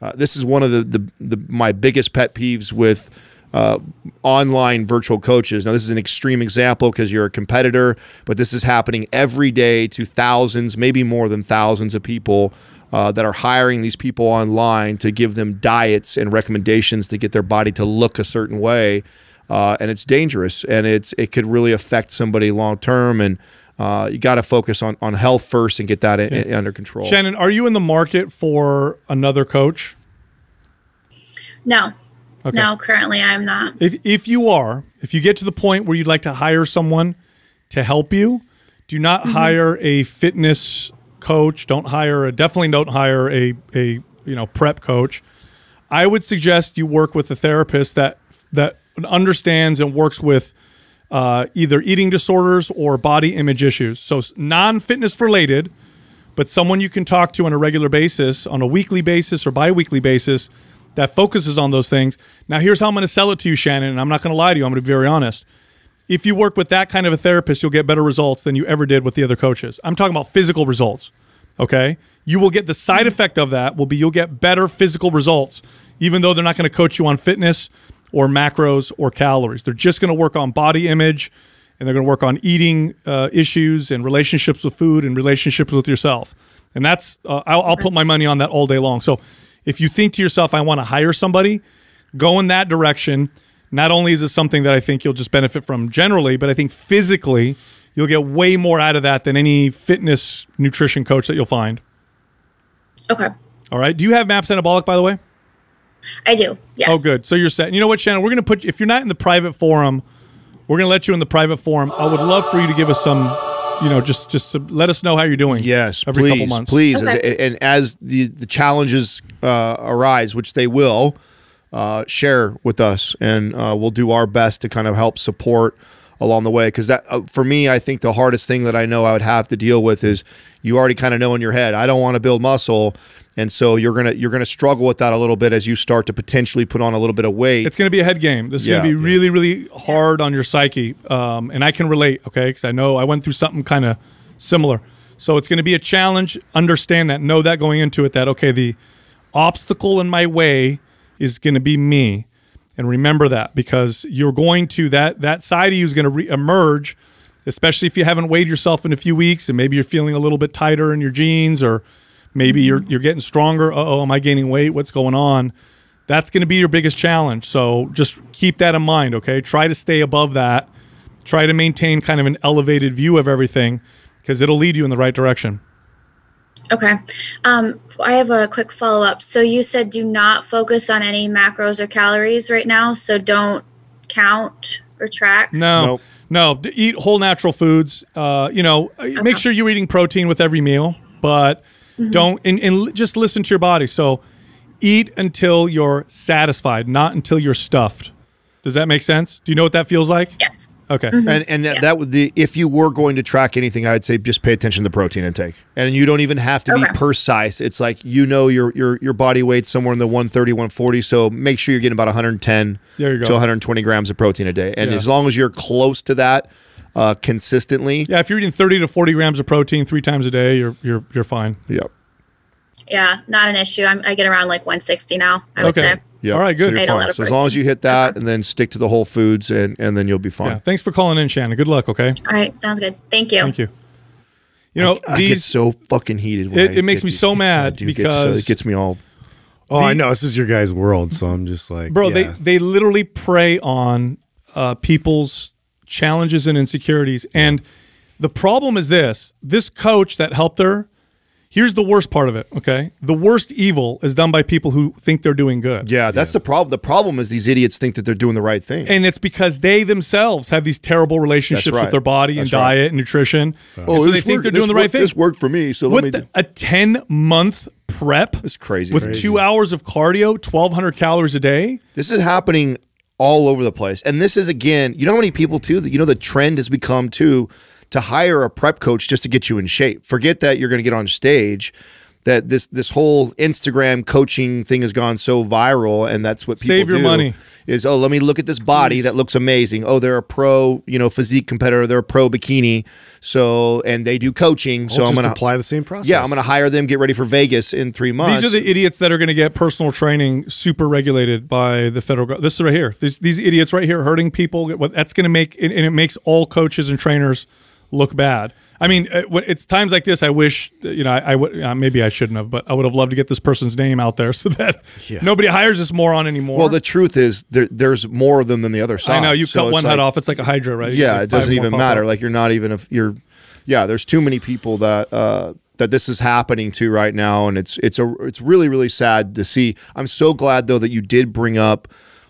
Uh, this is one of the, the the my biggest pet peeves with uh, online virtual coaches. Now, this is an extreme example because you're a competitor, but this is happening every day to thousands, maybe more than thousands of people uh, that are hiring these people online to give them diets and recommendations to get their body to look a certain way. Uh, and it's dangerous, and it's it could really affect somebody long term. And uh, you got to focus on, on health first and get that in, in, under control. Shannon, are you in the market for another coach? No. Okay. No, currently I'm not. If, if you are, if you get to the point where you'd like to hire someone to help you, do not mm-hmm. hire a fitness coach. Don't hire a, definitely don't hire a, a, you know, prep coach. I would suggest you work with a therapist that, that understands and works with uh, either eating disorders or body image issues. So non-fitness related, but someone you can talk to on a regular basis, on a weekly basis or biweekly basis, that focuses on those things. Now, here's how I'm going to sell it to you, Shannon, and I'm not going to lie to you. I'm going to be very honest. If you work with that kind of a therapist, you'll get better results than you ever did with the other coaches. I'm talking about physical results, okay? You will get the side effect of that will be you'll get better physical results, even though they're not going to coach you on fitness or macros or calories. They're just going to work on body image, and they're going to work on eating uh, issues and relationships with food and relationships with yourself. And that's uh, I'll, I'll put my money on that all day long. So if you think to yourself, I want to hire somebody, go in that direction. Not only is it something that I think you'll just benefit from generally, but I think physically you'll get way more out of that than any fitness nutrition coach that you'll find. Okay. All right. Do you have MAPS Anabolic, by the way? I do, yes. Oh, good. So you're set. And you know what, Shannon? We're going to put you, if you're not in the private forum, we're going to let you in the private forum. I would love for you to give us some you know, just just to let us know how you're doing. Yes, every please, couple months. Please, okay. as, and as the the challenges uh, arise, which they will, uh, share with us, and uh, we'll do our best to kind of help support along the way. Because that, uh, for me, I think the hardest thing that I know I would have to deal with is you already kind of know in your head, I don't want to build muscle. And so you're gonna you're gonna struggle with that a little bit as you start to potentially put on a little bit of weight. It's gonna be a head game. This is yeah, gonna be yeah. really really hard on your psyche, um, and I can relate, okay, because I know I went through something kind of similar. So it's gonna be a challenge. Understand that. Know that going into it. That okay, the obstacle in my way is gonna be me, and remember that, because you're going to that that side of you is gonna re-emerge, especially if you haven't weighed yourself in a few weeks, and maybe you're feeling a little bit tighter in your jeans, or maybe you're, you're getting stronger. Uh-oh, am I gaining weight? What's going on? That's going to be your biggest challenge. So just keep that in mind, okay? Try to stay above that. Try to maintain kind of an elevated view of everything, because it'll lead you in the right direction. Okay. Um, I have a quick follow-up. So you said do not focus on any macros or calories right now, so don't count or track? No. Nope. No. Eat whole natural foods. Uh, you know, okay. Make sure you're eating protein with every meal, but – Mm-hmm. Don't and, and just listen to your body. So eat until you're satisfied, not until you're stuffed. Does that make sense? Do you know what that feels like? Yes. Okay. Mm-hmm. And and yeah. that would the if you were going to track anything, I'd say just pay attention to the protein intake. And you don't even have to okay. be precise. It's like, you know, your your your body weight's somewhere in the one thirty, one forty, so make sure you're getting about one hundred ten there you go. to one hundred twenty grams of protein a day. And yeah. as long as you're close to that Uh, consistently. Yeah, if you're eating thirty to forty grams of protein three times a day, you're you're you're fine. Yep. Yeah, not an issue. I'm, I get around like one sixty now, I would okay. say. Yep. All right, good. So, you're fine. So as long as you hit that okay. and then stick to the whole foods, and, and then you'll be fine. Yeah. Thanks for calling in, Shannon. Good luck, okay? All right, sounds good. Thank you. Thank you. You know, I, I these, get so fucking heated. When it, I it makes me these, so mad because... Get so, it gets me all... Oh, the, I know. This is your guys' world, so I'm just like... Bro, yeah. they, they literally prey on uh, people's... challenges and insecurities. And the problem is this, this coach that helped her, here's the worst part of it, okay? The worst evil is done by people who think they're doing good. Yeah, that's yeah. the problem. The problem is these idiots think that they're doing the right thing. And it's because they themselves have these terrible relationships right. with their body that's and right. diet and nutrition. Right. Oh, and so they think worked, they're doing the right worked, thing. This worked for me, so let with me the, a ten-month prep it's crazy, with crazy. two hours of cardio, twelve hundred calories a day. This is happening all over the place. And this is, again, you know how many people, too, that, you know, the trend has become, too, to hire a prep coach just to get you in shape. Forget that you're going to get on stage, that this this whole Instagram coaching thing has gone so viral, and that's what people do. Save your money. Is, oh, let me look at this body that looks amazing. Oh, they're a pro, you know, physique competitor. They're a pro bikini. So, and they do coaching. So I'm going to apply the same process. Yeah, I'm going to hire them, get ready for Vegas in three months. These are the idiots that are going to get personal training super regulated by the federal government. This is right here. These, these idiots right here hurting people. That's going to make, and it makes all coaches and trainers look bad. I mean, it's times like this. I wish, you know, I, I would uh, maybe I shouldn't have, but I would have loved to get this person's name out there so that yeah. nobody hires this moron anymore. Well, the truth is, there, there's more of them than the other side. I know you so cut one head like, off; it's like a hydra, right? Yeah, it doesn't even matter. Up. Like you're not even if you're, yeah. There's too many people that uh, that this is happening to right now, and it's it's a it's really really sad to see. I'm so glad though that you did bring up.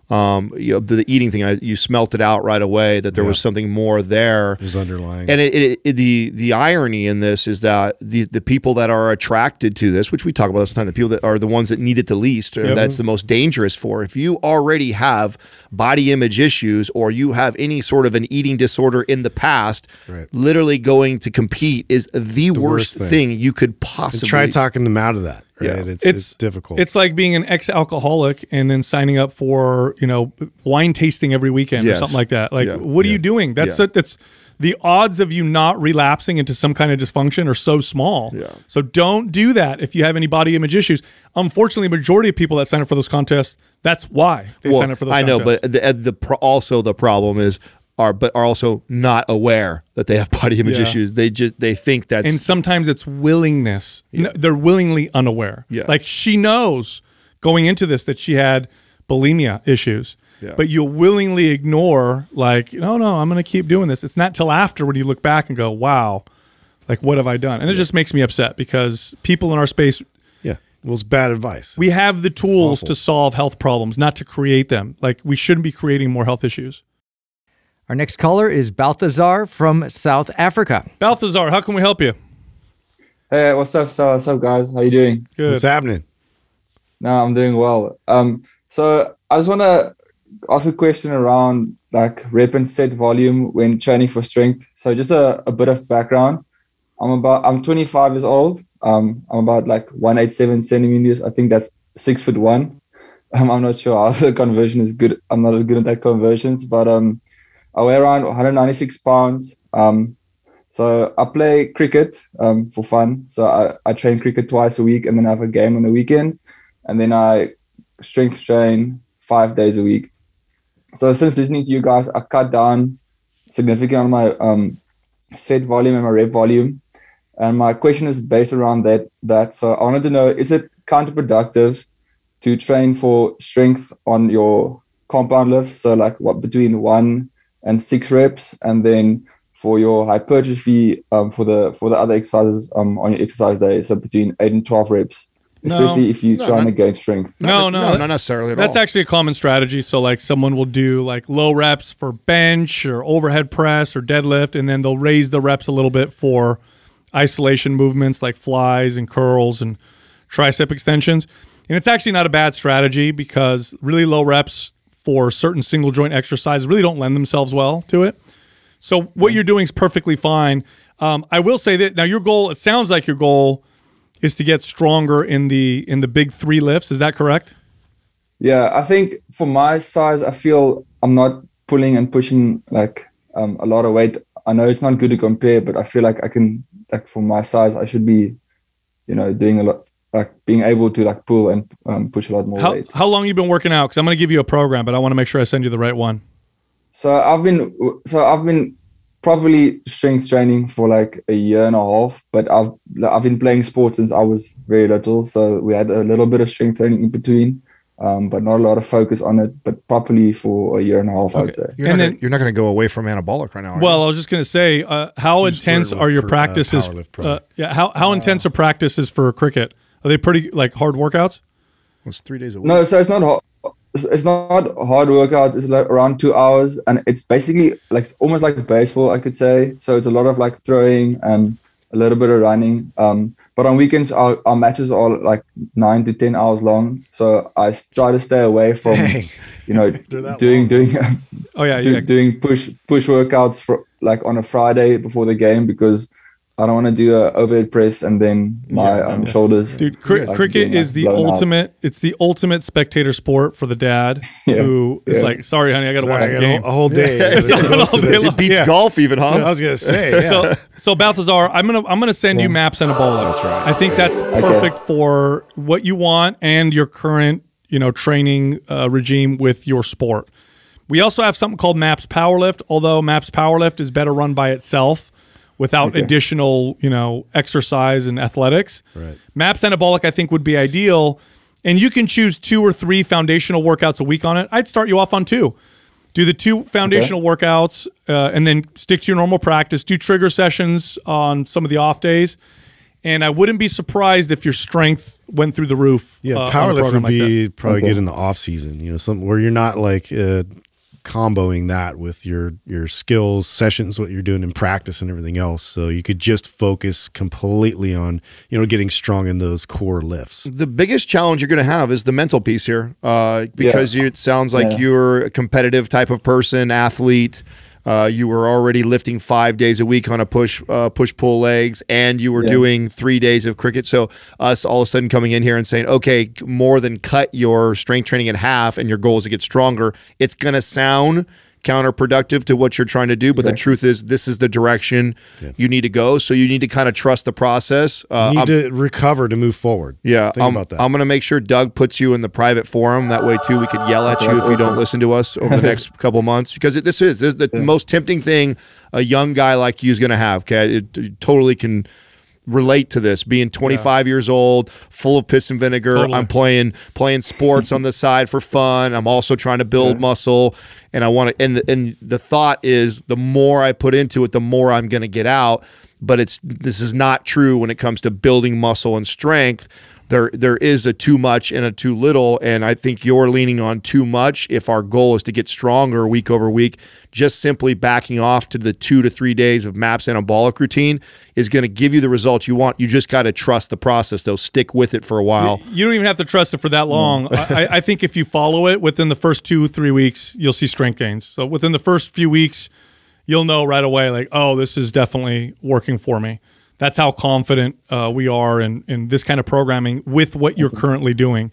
Um, you know, the, the eating thing, I, you smelt it out right away that there yeah. was something more there. It was underlying. And it, it, it, the the irony in this is that the, the people that are attracted to this, which we talk about all the time, the people that are the ones that need it the least, or yep. that's the most dangerous for. If you already have body image issues or you have any sort of an eating disorder in the past, right. literally going to compete is the, the worst, worst thing. thing you could possibly... And try talking them out of that. Right? Yeah. It's, it's, it's difficult. It's like being an ex-alcoholic and then signing up for, you know, wine tasting every weekend yes. or something like that. Like, yeah. what yeah. are you doing? That's yeah. a, that's the odds of you not relapsing into some kind of dysfunction are so small. Yeah. So don't do that if you have any body image issues. Unfortunately, majority of people that sign up for those contests, that's why they well, sign up for those I contests. I know, but the, the pro also the problem is, Are but are also not aware that they have body image yeah. issues. They just they think that's... And sometimes it's willingness. Yeah. No, they're willingly unaware. Yeah. Like she knows going into this that she had bulimia issues, yeah. but you'll willingly ignore like, no, no, I'm going to keep doing this. It's not till after when you look back and go, wow, like what have I done? And it yeah. just makes me upset because people in our space... Yeah, well, it's bad advice. It's we have the tools awful. to solve health problems, not to create them. Like we shouldn't be creating more health issues. Our next caller is Balthazar from South Africa. Balthazar, how can we help you? Hey, what's up, what's up, guys? How you doing? Good. What's happening? No, I'm doing well. Um, so I just want to ask a question around like rep and set volume when training for strength. So just a, a bit of background. I'm about I'm twenty-five years old. Um, I'm about like one eighty-seven centimeters. I think that's six foot one. Um, I'm not sure how the conversion is good. I'm not as good at that conversions, but um. I weigh around one hundred ninety-six pounds. Um, so I play cricket um, for fun. So I, I train cricket twice a week and then I have a game on the weekend. And then I strength train five days a week. So since listening to you guys, I cut down significantly on my um, set volume and my rep volume. And my question is based around that. that. So I wanted to know, is it counterproductive to train for strength on your compound lifts? So like what between one and six reps, and then for your hypertrophy um, for the for the other exercises um, on your exercise day, so between eight and twelve reps, especially no, if you no, try and gain strength. No, no, no, that, not necessarily. At that's all. actually a common strategy. So like someone will do like low reps for bench or overhead press or deadlift, and then they'll raise the reps a little bit for isolation movements like flies and curls and tricep extensions. And it's actually not a bad strategy because really low reps for certain single joint exercises really don't lend themselves well to it. So what you're doing is perfectly fine. Um, I will say that now your goal, it sounds like your goal is to get stronger in the, in the big three lifts. Is that correct? Yeah, I think for my size, I feel I'm not pulling and pushing like um, a lot of weight. I know it's not good to compare, but I feel like I can, like for my size, I should be, you know, doing a lot, like being able to like pull and um, push a lot more how, weight. How long you been working out? Because I'm going to give you a program, but I want to make sure I send you the right one. So I've been, so I've been probably strength training for like a year and a half, but I've, I've been playing sports since I was very little. So we had a little bit of strength training in between, um, but not a lot of focus on it, but properly for a year and a half, okay. I'd say. You're and not then, gonna, you're not going to go away from anabolic right now. Well, you? I was just going to say, uh, how I'm intense are your per, practices? Uh, uh, yeah. How, how uh, intense are practices for cricket? Are they pretty like hard workouts? It's three days a week. No, so it's not. It's not hard workouts. It's like around two hours, and it's basically like almost like baseball, I could say. So it's a lot of like throwing and a little bit of running. Um, but on weekends, our, our matches are like nine to ten hours long. So I try to stay away from, Dang. you know, doing long. doing. oh yeah, do, yeah, doing push push workouts for like on a Friday before the game because I don't want to do a overhead press and then my yeah, um, yeah. shoulders. Dude, cr like cricket is the ultimate. Out. It's the ultimate spectator sport for the dad yeah. who yeah. is like, "Sorry, honey, I got to watch I the game a whole day." Yeah. It's it's all day it beats yeah. golf, even, huh? Yeah, I was gonna say. Yeah. So, so Balthazar, I'm gonna I'm gonna send yeah. you MAPS Anabolic. That's right. I think that's perfect okay. for what you want and your current, you know, training uh, regime with your sport. We also have something called MAPS Powerlift, although MAPS Powerlift is better run by itself, without okay. additional, you know, exercise and athletics. Right. MAPS Anabolic, I think, would be ideal. And you can choose two or three foundational workouts a week on it. I'd start you off on two. Do the two foundational okay. workouts uh, and then stick to your normal practice. Do trigger sessions on some of the off days. And I wouldn't be surprised if your strength went through the roof. Yeah, uh, powerlifting would like be that. probably okay. get in the off season, you know, something where you're not like uh, – comboing that with your your skills sessions, what you're doing in practice and everything else, so you could just focus completely on, you know, getting strong in those core lifts. The biggest challenge you're going to have is the mental piece here, uh because yeah. you, it sounds like yeah. you're a competitive type of person, athlete. Uh, you were already lifting five days a week on a push, uh, push pull legs, and you were yeah. doing three days of cricket. So us all of a sudden coming in here and saying, okay, more than cut your strength training in half and your goal is to get stronger. It's going to sound counterproductive to what you're trying to do, but exactly. the truth is this is the direction yeah. you need to go. So you need to kind of trust the process. Uh, you need I'm, to recover to move forward. Yeah. Think I'm, about that. I'm going to make sure Doug puts you in the private forum. That way too, we could yell at That's you awesome. if you don't listen to us over the next couple months, because it, this is, this is the yeah. most tempting thing a young guy like you is going to have. Okay. It, it totally can relate to this, being twenty-five yeah. years old, full of piss and vinegar. Totally. I'm playing playing sports on the side for fun. I'm also trying to build yeah. muscle, and I want to. And the, and the thought is, the more I put into it, the more I'm going to get out. But it's this is not true when it comes to building muscle and strength. there there is a too much and a too little, and I think you're leaning on too much. If our goal is to get stronger week over week, just simply backing off to the two to three days of MAPS Anabolic routine is going to give you the results you want. You just got to trust the process, though. Stick with it for a while. You don't even have to trust it for that long. I, I think if you follow it within the first two, three weeks, you'll see strength gains. So within the first few weeks, you'll know right away, like, oh, this is definitely working for me. That's how confident uh, we are in, in this kind of programming with what you're currently doing.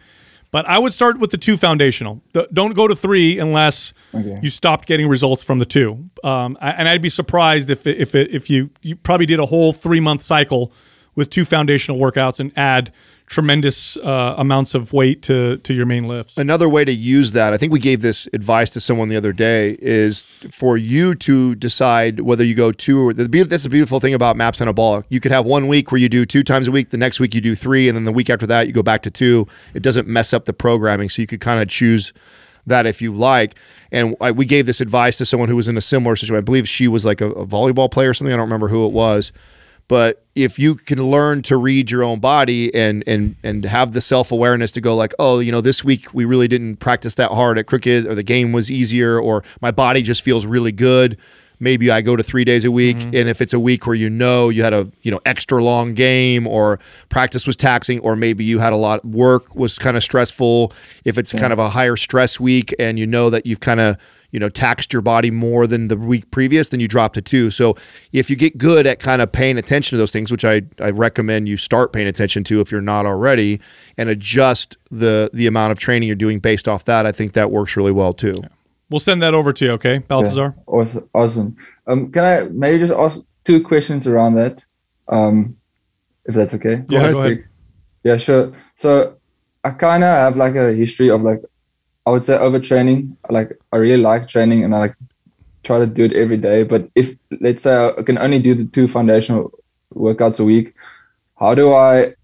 But I would start with the two foundational. The, don't go to three unless okay. you stopped getting results from the two. Um, I, and I'd be surprised if it, if, it, if you, you probably did a whole three-month cycle with two foundational workouts and add tremendous uh, amounts of weight to, to your main lifts. Another way to use that, I think we gave this advice to someone the other day, is for you to decide whether you go two or, that's the beautiful thing about MAPS Anabolic. You could have one week where you do two times a week, the next week you do three, and then the week after that you go back to two. It doesn't mess up the programming, so you could kind of choose that if you like. And I, we gave this advice to someone who was in a similar situation. I believe she was like a, a volleyball player or something. I don't remember who it was. But if you can learn to read your own body and and and have the self-awareness to go like, oh, you know, this week we really didn't practice that hard at cricket, or the game was easier, or my body just feels really good. Maybe I go to three days a week. Mm-hmm. And if it's a week where you know you had a you know extra long game, or practice was taxing, or maybe you had a lot of work was kind of stressful, if it's yeah. kind of a higher stress week and you know that you've kind of you know, taxed your body more than the week previous, then you drop to two. So if you get good at kind of paying attention to those things, which I, I recommend you start paying attention to if you're not already, and adjust the the amount of training you're doing based off that, I think that works really well too. Yeah. We'll send that over to you, okay, Balthazar? Yeah. Awesome. awesome. Um, can I maybe just ask two questions around that, um, if that's okay? Yeah, go ahead. Yeah, sure. So I kind of have like a history of like, I would say overtraining. Like I really like training and I like try to do it every day. But if let's say I can only do the two foundational workouts a week, how do I,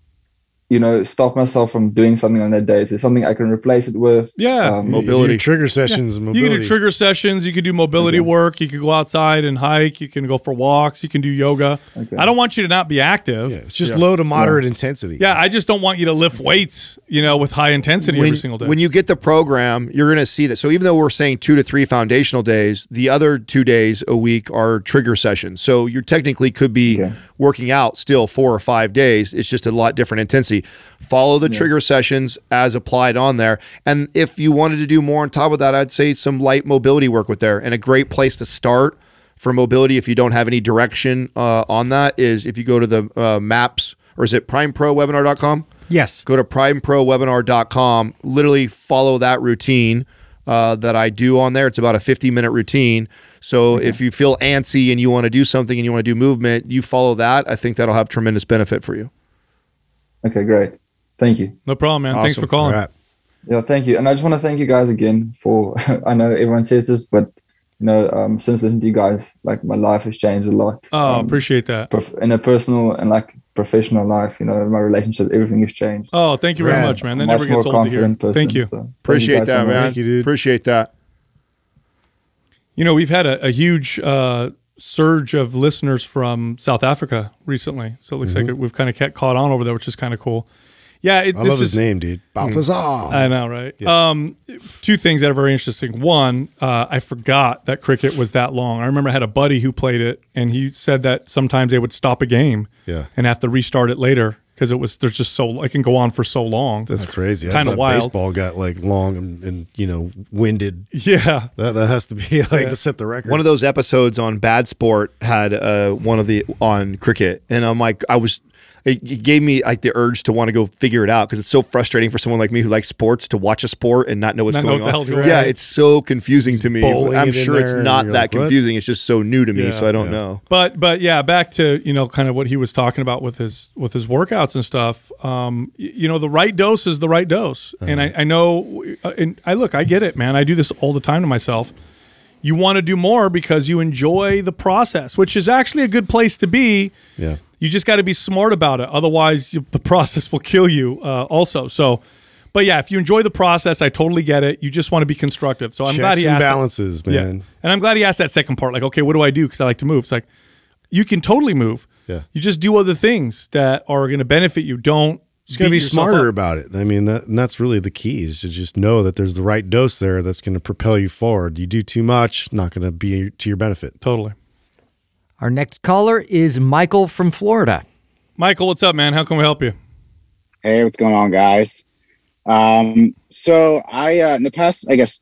you know, stop myself from doing something on that day? Is there something I can replace it with? Yeah. Um, mobility. Trigger sessions. Yeah. Mobility. You can do trigger sessions. You can do mobility okay. work. You can go outside and hike. You can go for walks. You can do yoga. Okay. I don't want you to not be active. Yeah, it's just yeah. low to moderate yeah. intensity. Yeah. I just don't want you to lift weights, you know, with high intensity when, every single day. When you get the program, you're going to see that. So even though we're saying two to three foundational days, the other two days a week are trigger sessions. So you technically could be okay. working out still four or five days. It's just a lot different intensity. Follow the yeah. trigger sessions as applied on there. And if you wanted to do more on top of that, I'd say some light mobility work with there. And a great place to start for mobility, if you don't have any direction uh, on that, is if you go to the uh, MAPS, or is it Prime Pro Webinar dot com? Yes. Go to Prime Pro Webinar dot com. Literally follow that routine uh, that I do on there. It's about a fifty minute routine. So okay. if you feel antsy and you want to do something and you want to do movement, you follow that. I think that'll have tremendous benefit for you. Okay, great. Thank you. No problem, man. Awesome. Thanks for calling. Right. Yeah, thank you. And I just want to thank you guys again for, I know everyone says this, but you know, um, since listening to you guys, like my life has changed a lot. Oh, um, appreciate that. In a personal and like professional life, you know, my relationship, everything has changed. Oh, thank you very right. much, man. That never gets old to hear. Person, thank you. So appreciate thank you that, so man. Thank you, dude. Appreciate that. You know, we've had a, a huge uh, surge of listeners from South Africa recently, so it looks mm-hmm. like we've kind of kept caught on over there, which is kind of cool. Yeah, it, I this love his is, name, dude. Balthazar. I know, right? Yeah. Um, two things that are very interesting. One, uh, I forgot that cricket was that long. I remember I had a buddy who played it, and he said that sometimes they would stop a game, yeah. and have to restart it later because it was there's just so it can go on for so long. That's, That's crazy. Kind of wild. Baseball got like long and, and you know winded. Yeah, that, that has to be like yeah. to set the record. One of those episodes on Bad Sport had uh, one of the on cricket, and I'm like, I was. It gave me like the urge to want to go figure it out because it's so frustrating for someone like me who likes sports to watch a sport and not know what's not going know on. Right. Yeah, it's so confusing it's to me. I'm sure it's not that like, confusing. What? It's just so new to me, yeah, so I don't yeah. know. But but yeah, back to you know kind of what he was talking about with his with his workouts and stuff. Um, you know, the right dose is the right dose, uh-huh. and I, I know. And I look, I get it, man. I do this all the time to myself. You want to do more because you enjoy the process, which is actually a good place to be. Yeah. You just got to be smart about it. Otherwise, you, the process will kill you uh, also. So, but yeah, if you enjoy the process, I totally get it. You just want to be constructive. So I'm Checks glad he and asked balances, that. Man. Yeah. And I'm glad he asked that second part. Like, okay, what do I do? Because I like to move. It's like, you can totally move. Yeah. You just do other things that are going to benefit you. Don't Just going to be smarter about it. I mean, that, and that's really the key, is to just know that there's the right dose there that's going to propel you forward. You do too much, not going to be to your benefit. Totally. Our next caller is Michael from Florida. Michael, what's up, man? How can we help you? Hey, what's going on, guys? Um, so I, uh, in the past, I guess,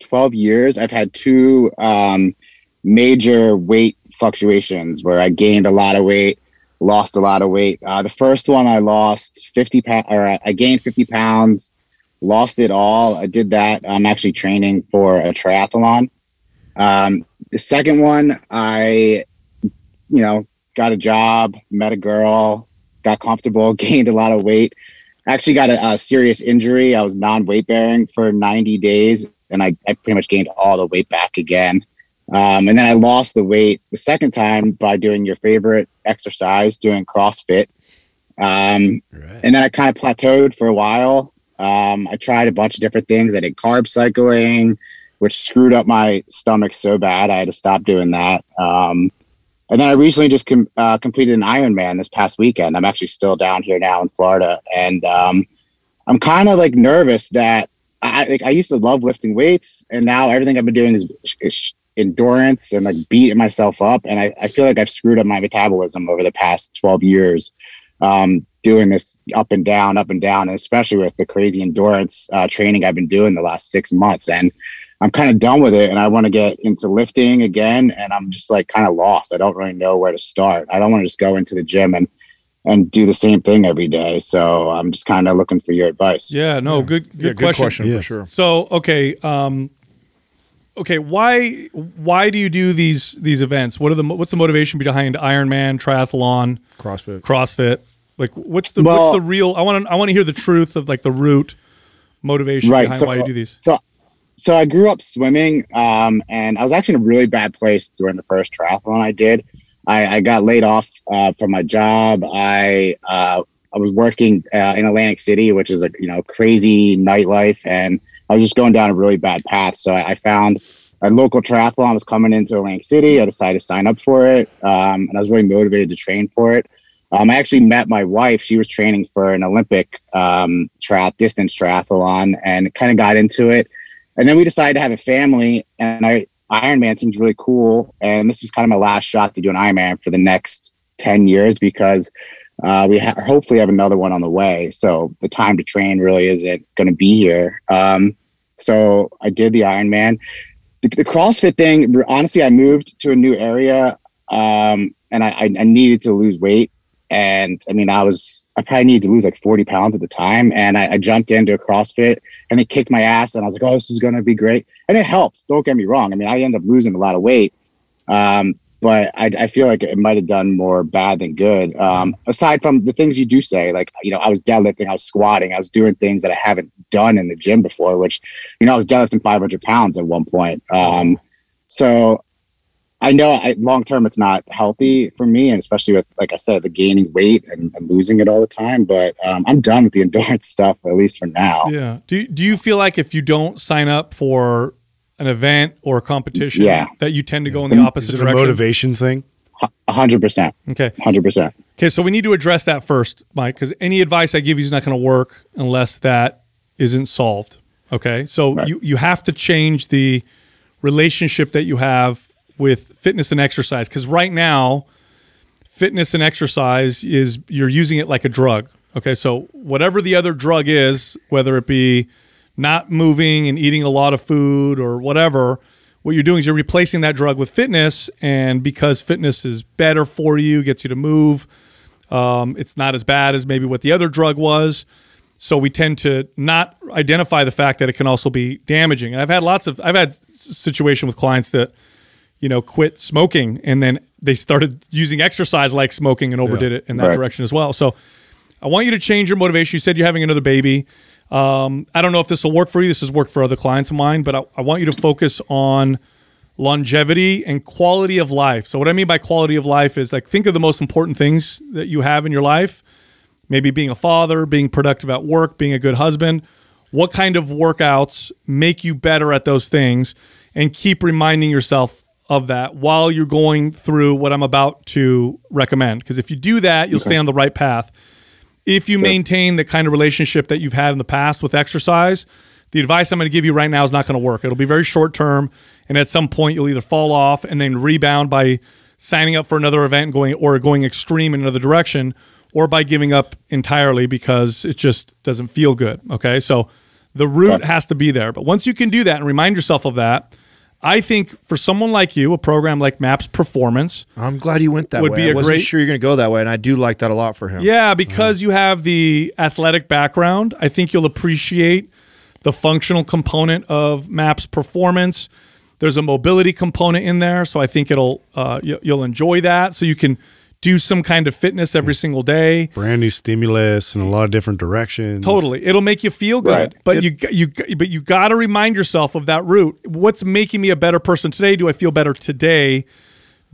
twelve years, I've had two um, major weight fluctuations where I gained a lot of weight, lost a lot of weight. Uh, the first one, I lost fifty pounds, or I gained fifty pounds, lost it all. I did that. I'm actually training for a triathlon. Um, the second one, I, you know, got a job, met a girl, got comfortable, gained a lot of weight. Actually got a, a serious injury. I was non-weight bearing for ninety days, and I, I pretty much gained all the weight back again. Um, and then I lost the weight the second time by doing your favorite exercise, doing CrossFit. Um, right. And then I kind of plateaued for a while. Um, I tried a bunch of different things. I did carb cycling, which screwed up my stomach so bad I had to stop doing that. Um, and then I recently just com uh, completed an Ironman this past weekend. I'm actually still down here now in Florida. And um, I'm kind of like nervous that I, like, I used to love lifting weights, and now everything I've been doing is, is endurance and like beating myself up. And I, I feel like I've screwed up my metabolism over the past twelve years, um, doing this up and down, up and down, and especially with the crazy endurance uh, training I've been doing the last six months. And I'm kind of done with it, and I want to get into lifting again. And I'm just like kind of lost. I don't really know where to start. I don't want to just go into the gym and, and do the same thing every day. So I'm just kind of looking for your advice. Yeah, no, good, good, yeah, good question. question yeah. For sure. So, okay. Um, Okay, why why do you do these these events? What are the what's the motivation behind Ironman, triathlon, CrossFit? CrossFit, like what's the well, what's the real? I want to I want to hear the truth of like the root motivation right, behind so, why you do these. So, so I grew up swimming, um, and I was actually in a really bad place during the first triathlon I did. I, I got laid off uh, from my job. I uh, I was working uh, in Atlantic City, which is a you know crazy nightlife, and I was just going down a really bad path. So I, I found a local triathlon was coming into Atlantic City. I decided to sign up for it. Um, and I was really motivated to train for it. Um, I actually met my wife. She was training for an Olympic um, tri distance triathlon, and kind of got into it. And then we decided to have a family, and I, Ironman seems really cool. And this was kind of my last shot to do an Ironman for the next ten years, because Uh, we ha hopefully have another one on the way. So the time to train really isn't going to be here. Um, so I did the Ironman. The, the CrossFit thing, honestly, I moved to a new area, um, and I, I, I needed to lose weight. And I mean, I was, I probably needed to lose like forty pounds at the time. And I, I jumped into CrossFit, and it kicked my ass, and I was like, oh, this is going to be great. And it helped. Don't get me wrong. I mean, I ended up losing a lot of weight. Um, But I, I feel like it might have done more bad than good. Um, aside from the things you do say, like, you know, I was deadlifting, I was squatting, I was doing things that I haven't done in the gym before, which, you know, I was deadlifting five hundred pounds at one point. Um, so I know I, long term it's not healthy for me, and especially with, like I said, the gaining weight and, and losing it all the time. But um, I'm done with the endurance stuff, at least for now. Yeah. Do, do you feel like if you don't sign up for an event or a competition, yeah, that you tend to go in the opposite Is it a direction? Motivation thing? one hundred percent. Okay. one hundred percent. Okay, so we need to address that first, Mike, because any advice I give you is not going to work unless that isn't solved. Okay? So right. you, you have to change the relationship that you have with fitness and exercise, because right now, fitness and exercise is, you're using it like a drug. Okay? So whatever the other drug is, whether it be not moving and eating a lot of food or whatever, what you're doing is you're replacing that drug with fitness. And because fitness is better for you, gets you to move, um, it's not as bad as maybe what the other drug was. So we tend to not identify the fact that it can also be damaging. And I've had lots of, I've had situation with clients that, you know, quit smoking, and then they started using exercise like smoking and overdid yeah, it in that right. direction as well. So I want you to change your motivation. You said you're having another baby. Um, I don't know if this will work for you. This has worked for other clients of mine, but I, I want you to focus on longevity and quality of life. So what I mean by quality of life is, like, think of the most important things that you have in your life, maybe being a father, being productive at work, being a good husband. What kind of workouts make you better at those things? And keep reminding yourself of that while you're going through what I'm about to recommend. Because if you do that, you'll okay. stay on the right path. if you maintain the kind of relationship that you've had in the past with exercise, the advice I'm going to give you right now is not going to work. It'll be very short term, and at some point you'll either fall off and then rebound by signing up for another event and going or going extreme in another direction, or by giving up entirely because it just doesn't feel good. Okay, so the root yeah. has to be there. But once you can do that and remind yourself of that, I think for someone like you, a program like MAPS Performance, I'm glad you went that would way. Be I a wasn't great, sure you're going to go that way, and I do like that a lot for him. Yeah, because mm-hmm. you have the athletic background, I think you'll appreciate the functional component of MAPS Performance. There's a mobility component in there, so I think it'll uh, you'll enjoy that. So you can do some kind of fitness every single day. Brand new stimulus in a lot of different directions. Totally. It'll make you feel good. Right. But it, you you but you got to remind yourself of that root. What's making me a better person today? Do I feel better today?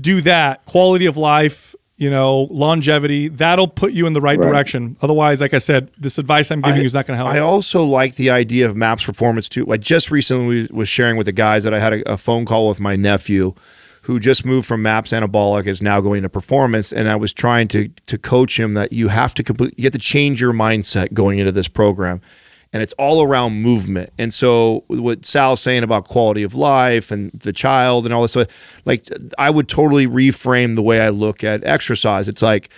Do that. Quality of life, you know, longevity, that'll put you in the right, right. direction. Otherwise, like I said, this advice I'm giving I, you is not going to help. I also like the idea of MAPS Performance too. I just recently was sharing with the guys that I had a, a phone call with my nephew who just moved from MAPS Anabolic, is now going to Performance, and I was trying to to coach him that you have to complete, you have to change your mindset going into this program, and it's all around movement. And so what Sal's saying about quality of life and the child and all this stuff, like I would totally reframe the way I look at exercise. It's like,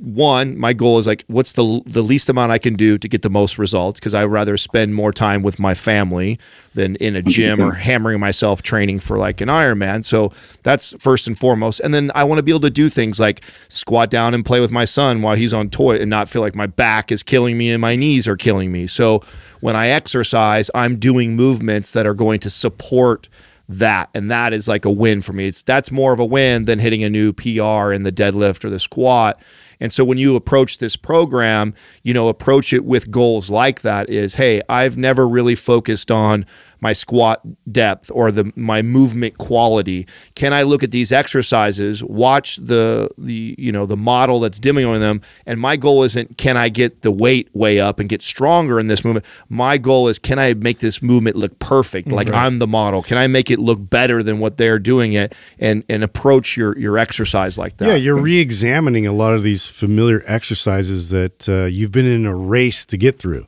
one, my goal is like, what's the the least amount I can do to get the most results? Because I'd rather spend more time with my family than in a gym or hammering myself training for like an Ironman. So that's first and foremost. And then I want to be able to do things like squat down and play with my son while he's on toy and not feel like my back is killing me and my knees are killing me. So when I exercise, I'm doing movements that are going to support that, and that is like a win for me. It's that's more of a win than hitting a new P R in the deadlift or the squat. And so when you approach this program, you know, approach it with goals like that. Is, hey, I've never really focused on my squat depth or the my movement quality. Can I look at these exercises, watch the the you know the model that's demoing them, and my goal isn't can I get the weight way up and get stronger in this movement. My goal is can I make this movement look perfect, like mm-hmm. I'm the model. Can I make it look better than what they're doing it, and and approach your your exercise like that. Yeah, you're re-examining a lot of these familiar exercises that uh, you've been in a race to get through.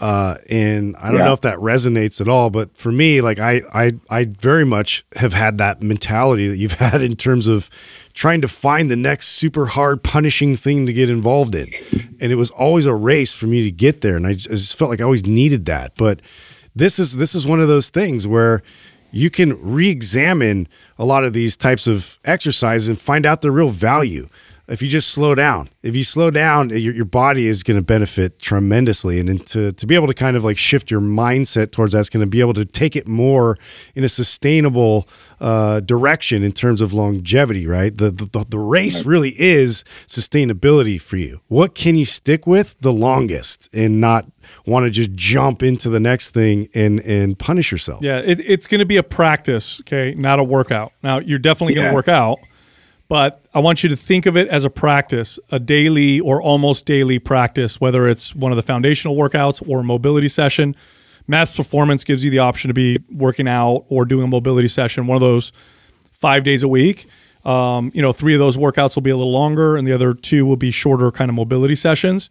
Uh, and I don't yeah. know if that resonates at all, but for me, like I, I, I very much have had that mentality that you've had in terms of trying to find the next super hard punishing thing to get involved in. And it was always a race for me to get there. And I just, I just felt like I always needed that. But this is, this is one of those things where you can re-examine a lot of these types of exercises and find out their real value. If you just slow down, if you slow down, your, your body is going to benefit tremendously. And, and to, to be able to kind of like shift your mindset towards that's going to be able to take it more in a sustainable uh, direction in terms of longevity, right? The, the, the race really is sustainability for you. What can you stick with the longest and not want to just jump into the next thing and, and punish yourself? Yeah, it, it's going to be a practice, okay, not a workout. Now, you're definitely going to yeah. work out. But I want you to think of it as a practice, a daily or almost daily practice, whether it's one of the foundational workouts or a mobility session. MAPS Performance gives you the option to be working out or doing a mobility session, one of those five days a week. Um, you know, three of those workouts will be a little longer and the other two will be shorter kind of mobility sessions.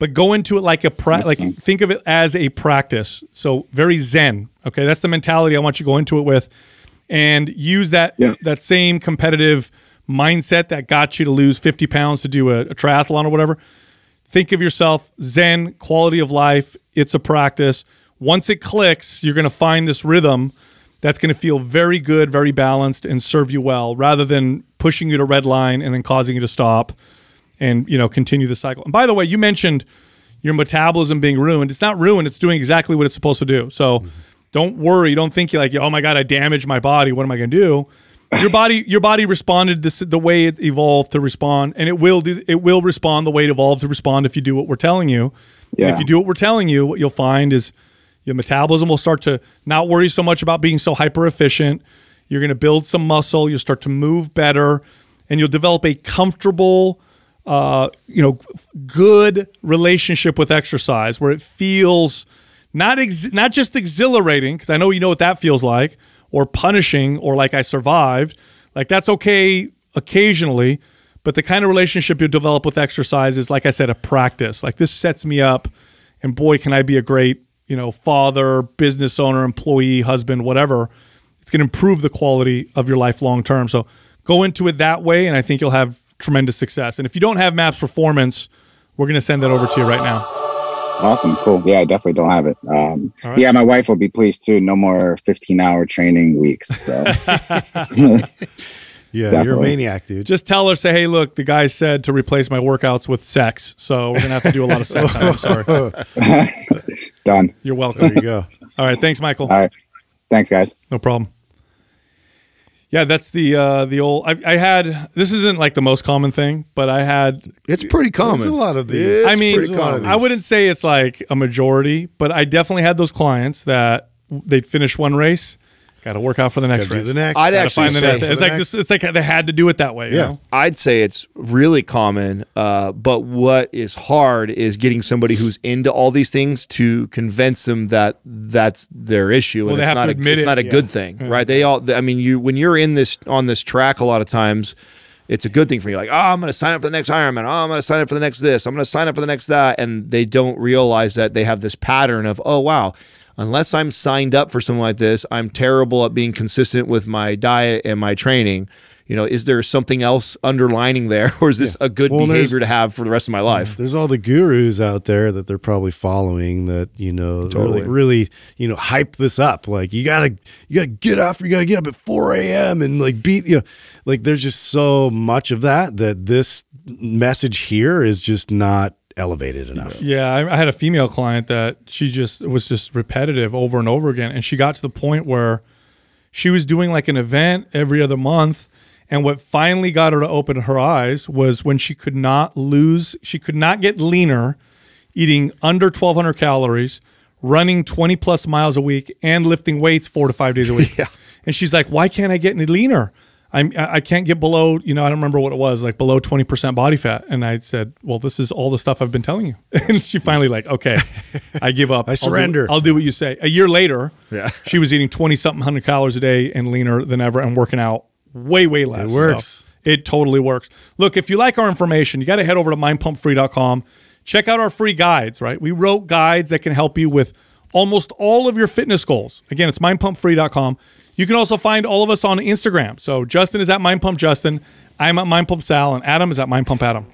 But go into it like a pra like think of it as a practice. So very zen, okay? That's the mentality I want you to go into it with, and use that yeah. that same competitive mindset that got you to lose fifty pounds to do a, a triathlon or whatever. Think of yourself, zen, quality of life, it's a practice. Once it clicks, you're going to find this rhythm that's going to feel very good, very balanced, and serve you well, rather than pushing you to red line and then causing you to stop and, you know, continue the cycle. And by the way, you mentioned your metabolism being ruined. It's not ruined. It's doing exactly what it's supposed to do. So mm-hmm. don't worry. Don't think you're like, oh, my God, I damaged my body. What am I going to do? Your body, your body responded this, the way it evolved to respond, and it will do. It will respond the way it evolved to respond if you do what we're telling you. Yeah. If you do what we're telling you, what you'll find is your metabolism will start to not worry so much about being so hyper efficient. You're going to build some muscle. You'll start to move better, and you'll develop a comfortable, uh, you know, good relationship with exercise where it feels not ex not just exhilarating, because I know you know what that feels like, or punishing, or like I survived. Like that's okay occasionally, But the kind of relationship you develop with exercise is, like I said, a practice. Like, this sets me up, and boy, can I be a great, you know, father, business owner, employee, husband, whatever. It's going to improve the quality of your life long term. So go into it that way, and I think you'll have tremendous success. And if you don't have MAPS Performance, we're going to send that over to you right now. Awesome. Cool. Yeah, I definitely don't have it. Um, right. Yeah, my wife will be pleased too. No more fifteen hour training weeks. So. Yeah, definitely. You're a maniac, dude. Just tell her, say, hey, look, the guy said to replace my workouts with sex. So we're going to have to do a lot of sex. I'm sorry. Done. You're welcome. There you go. All right. Thanks, Michael. All right. Thanks, guys. No problem. Yeah, that's the uh, the old. I, I had this isn't like the most common thing, but I had it's pretty common. There's a lot of these. It's I mean, pretty common. I wouldn't say it's like a majority, but I definitely had those clients that they'd finish one race, got to work out for the next race. The next. I'd actually say the next. It's like this. It's like they had to do it that way. Yeah, you know? I'd say it's really common. Uh, but what is hard is getting somebody who's into all these things to convince them that that's their issue, well, and it's not, a, it's not a yeah. good thing, yeah. right? They all. I mean, you when you're in this on this track, a lot of times, it's a good thing for you. Like, oh, I'm going to sign up for the next Ironman. Oh, I'm going to sign up for the next this. I'm going to sign up for the next that, and they don't realize that they have this pattern of, oh, wow. Unless I'm signed up for something like this, I'm terrible at being consistent with my diet and my training. You know, is there something else underlining there, or is this yeah. a good well, behavior to have for the rest of my life? There's all the gurus out there that they're probably following that, you know, totally. really, really, you know, hype this up. Like, you gotta, you gotta get up, you gotta get up at four A M and like beat, you know, like there's just so much of that that this message here is just not elevated enough. Yeah, I had a female client that she just it was just repetitive over and over again, and she got to the point where she was doing like an event every other month, and what finally got her to open her eyes was when she could not lose, she could not get leaner, eating under twelve hundred calories, running twenty plus miles a week, and lifting weights four to five days a week. Yeah. And she's like, why can't I get any leaner? I'm, I can't get below, you know, I don't remember what it was, like below twenty percent body fat. And I said, well, this is all the stuff I've been telling you. And she finally like, okay, I give up. I surrender. I'll do, I'll do what you say. A year later, yeah. she was eating twenty something hundred calories a day and leaner than ever and working out way, way less. It works. So it totally works. Look, if you like our information, you got to head over to mind pump free dot com. Check out our free guides, right? We wrote guides that can help you with almost all of your fitness goals. Again, it's mind pump free dot com. You can also find all of us on Instagram. So Justin is at Mind Pump Justin. I'm at Mind Pump Sal, and Adam is at Mind Pump Adam.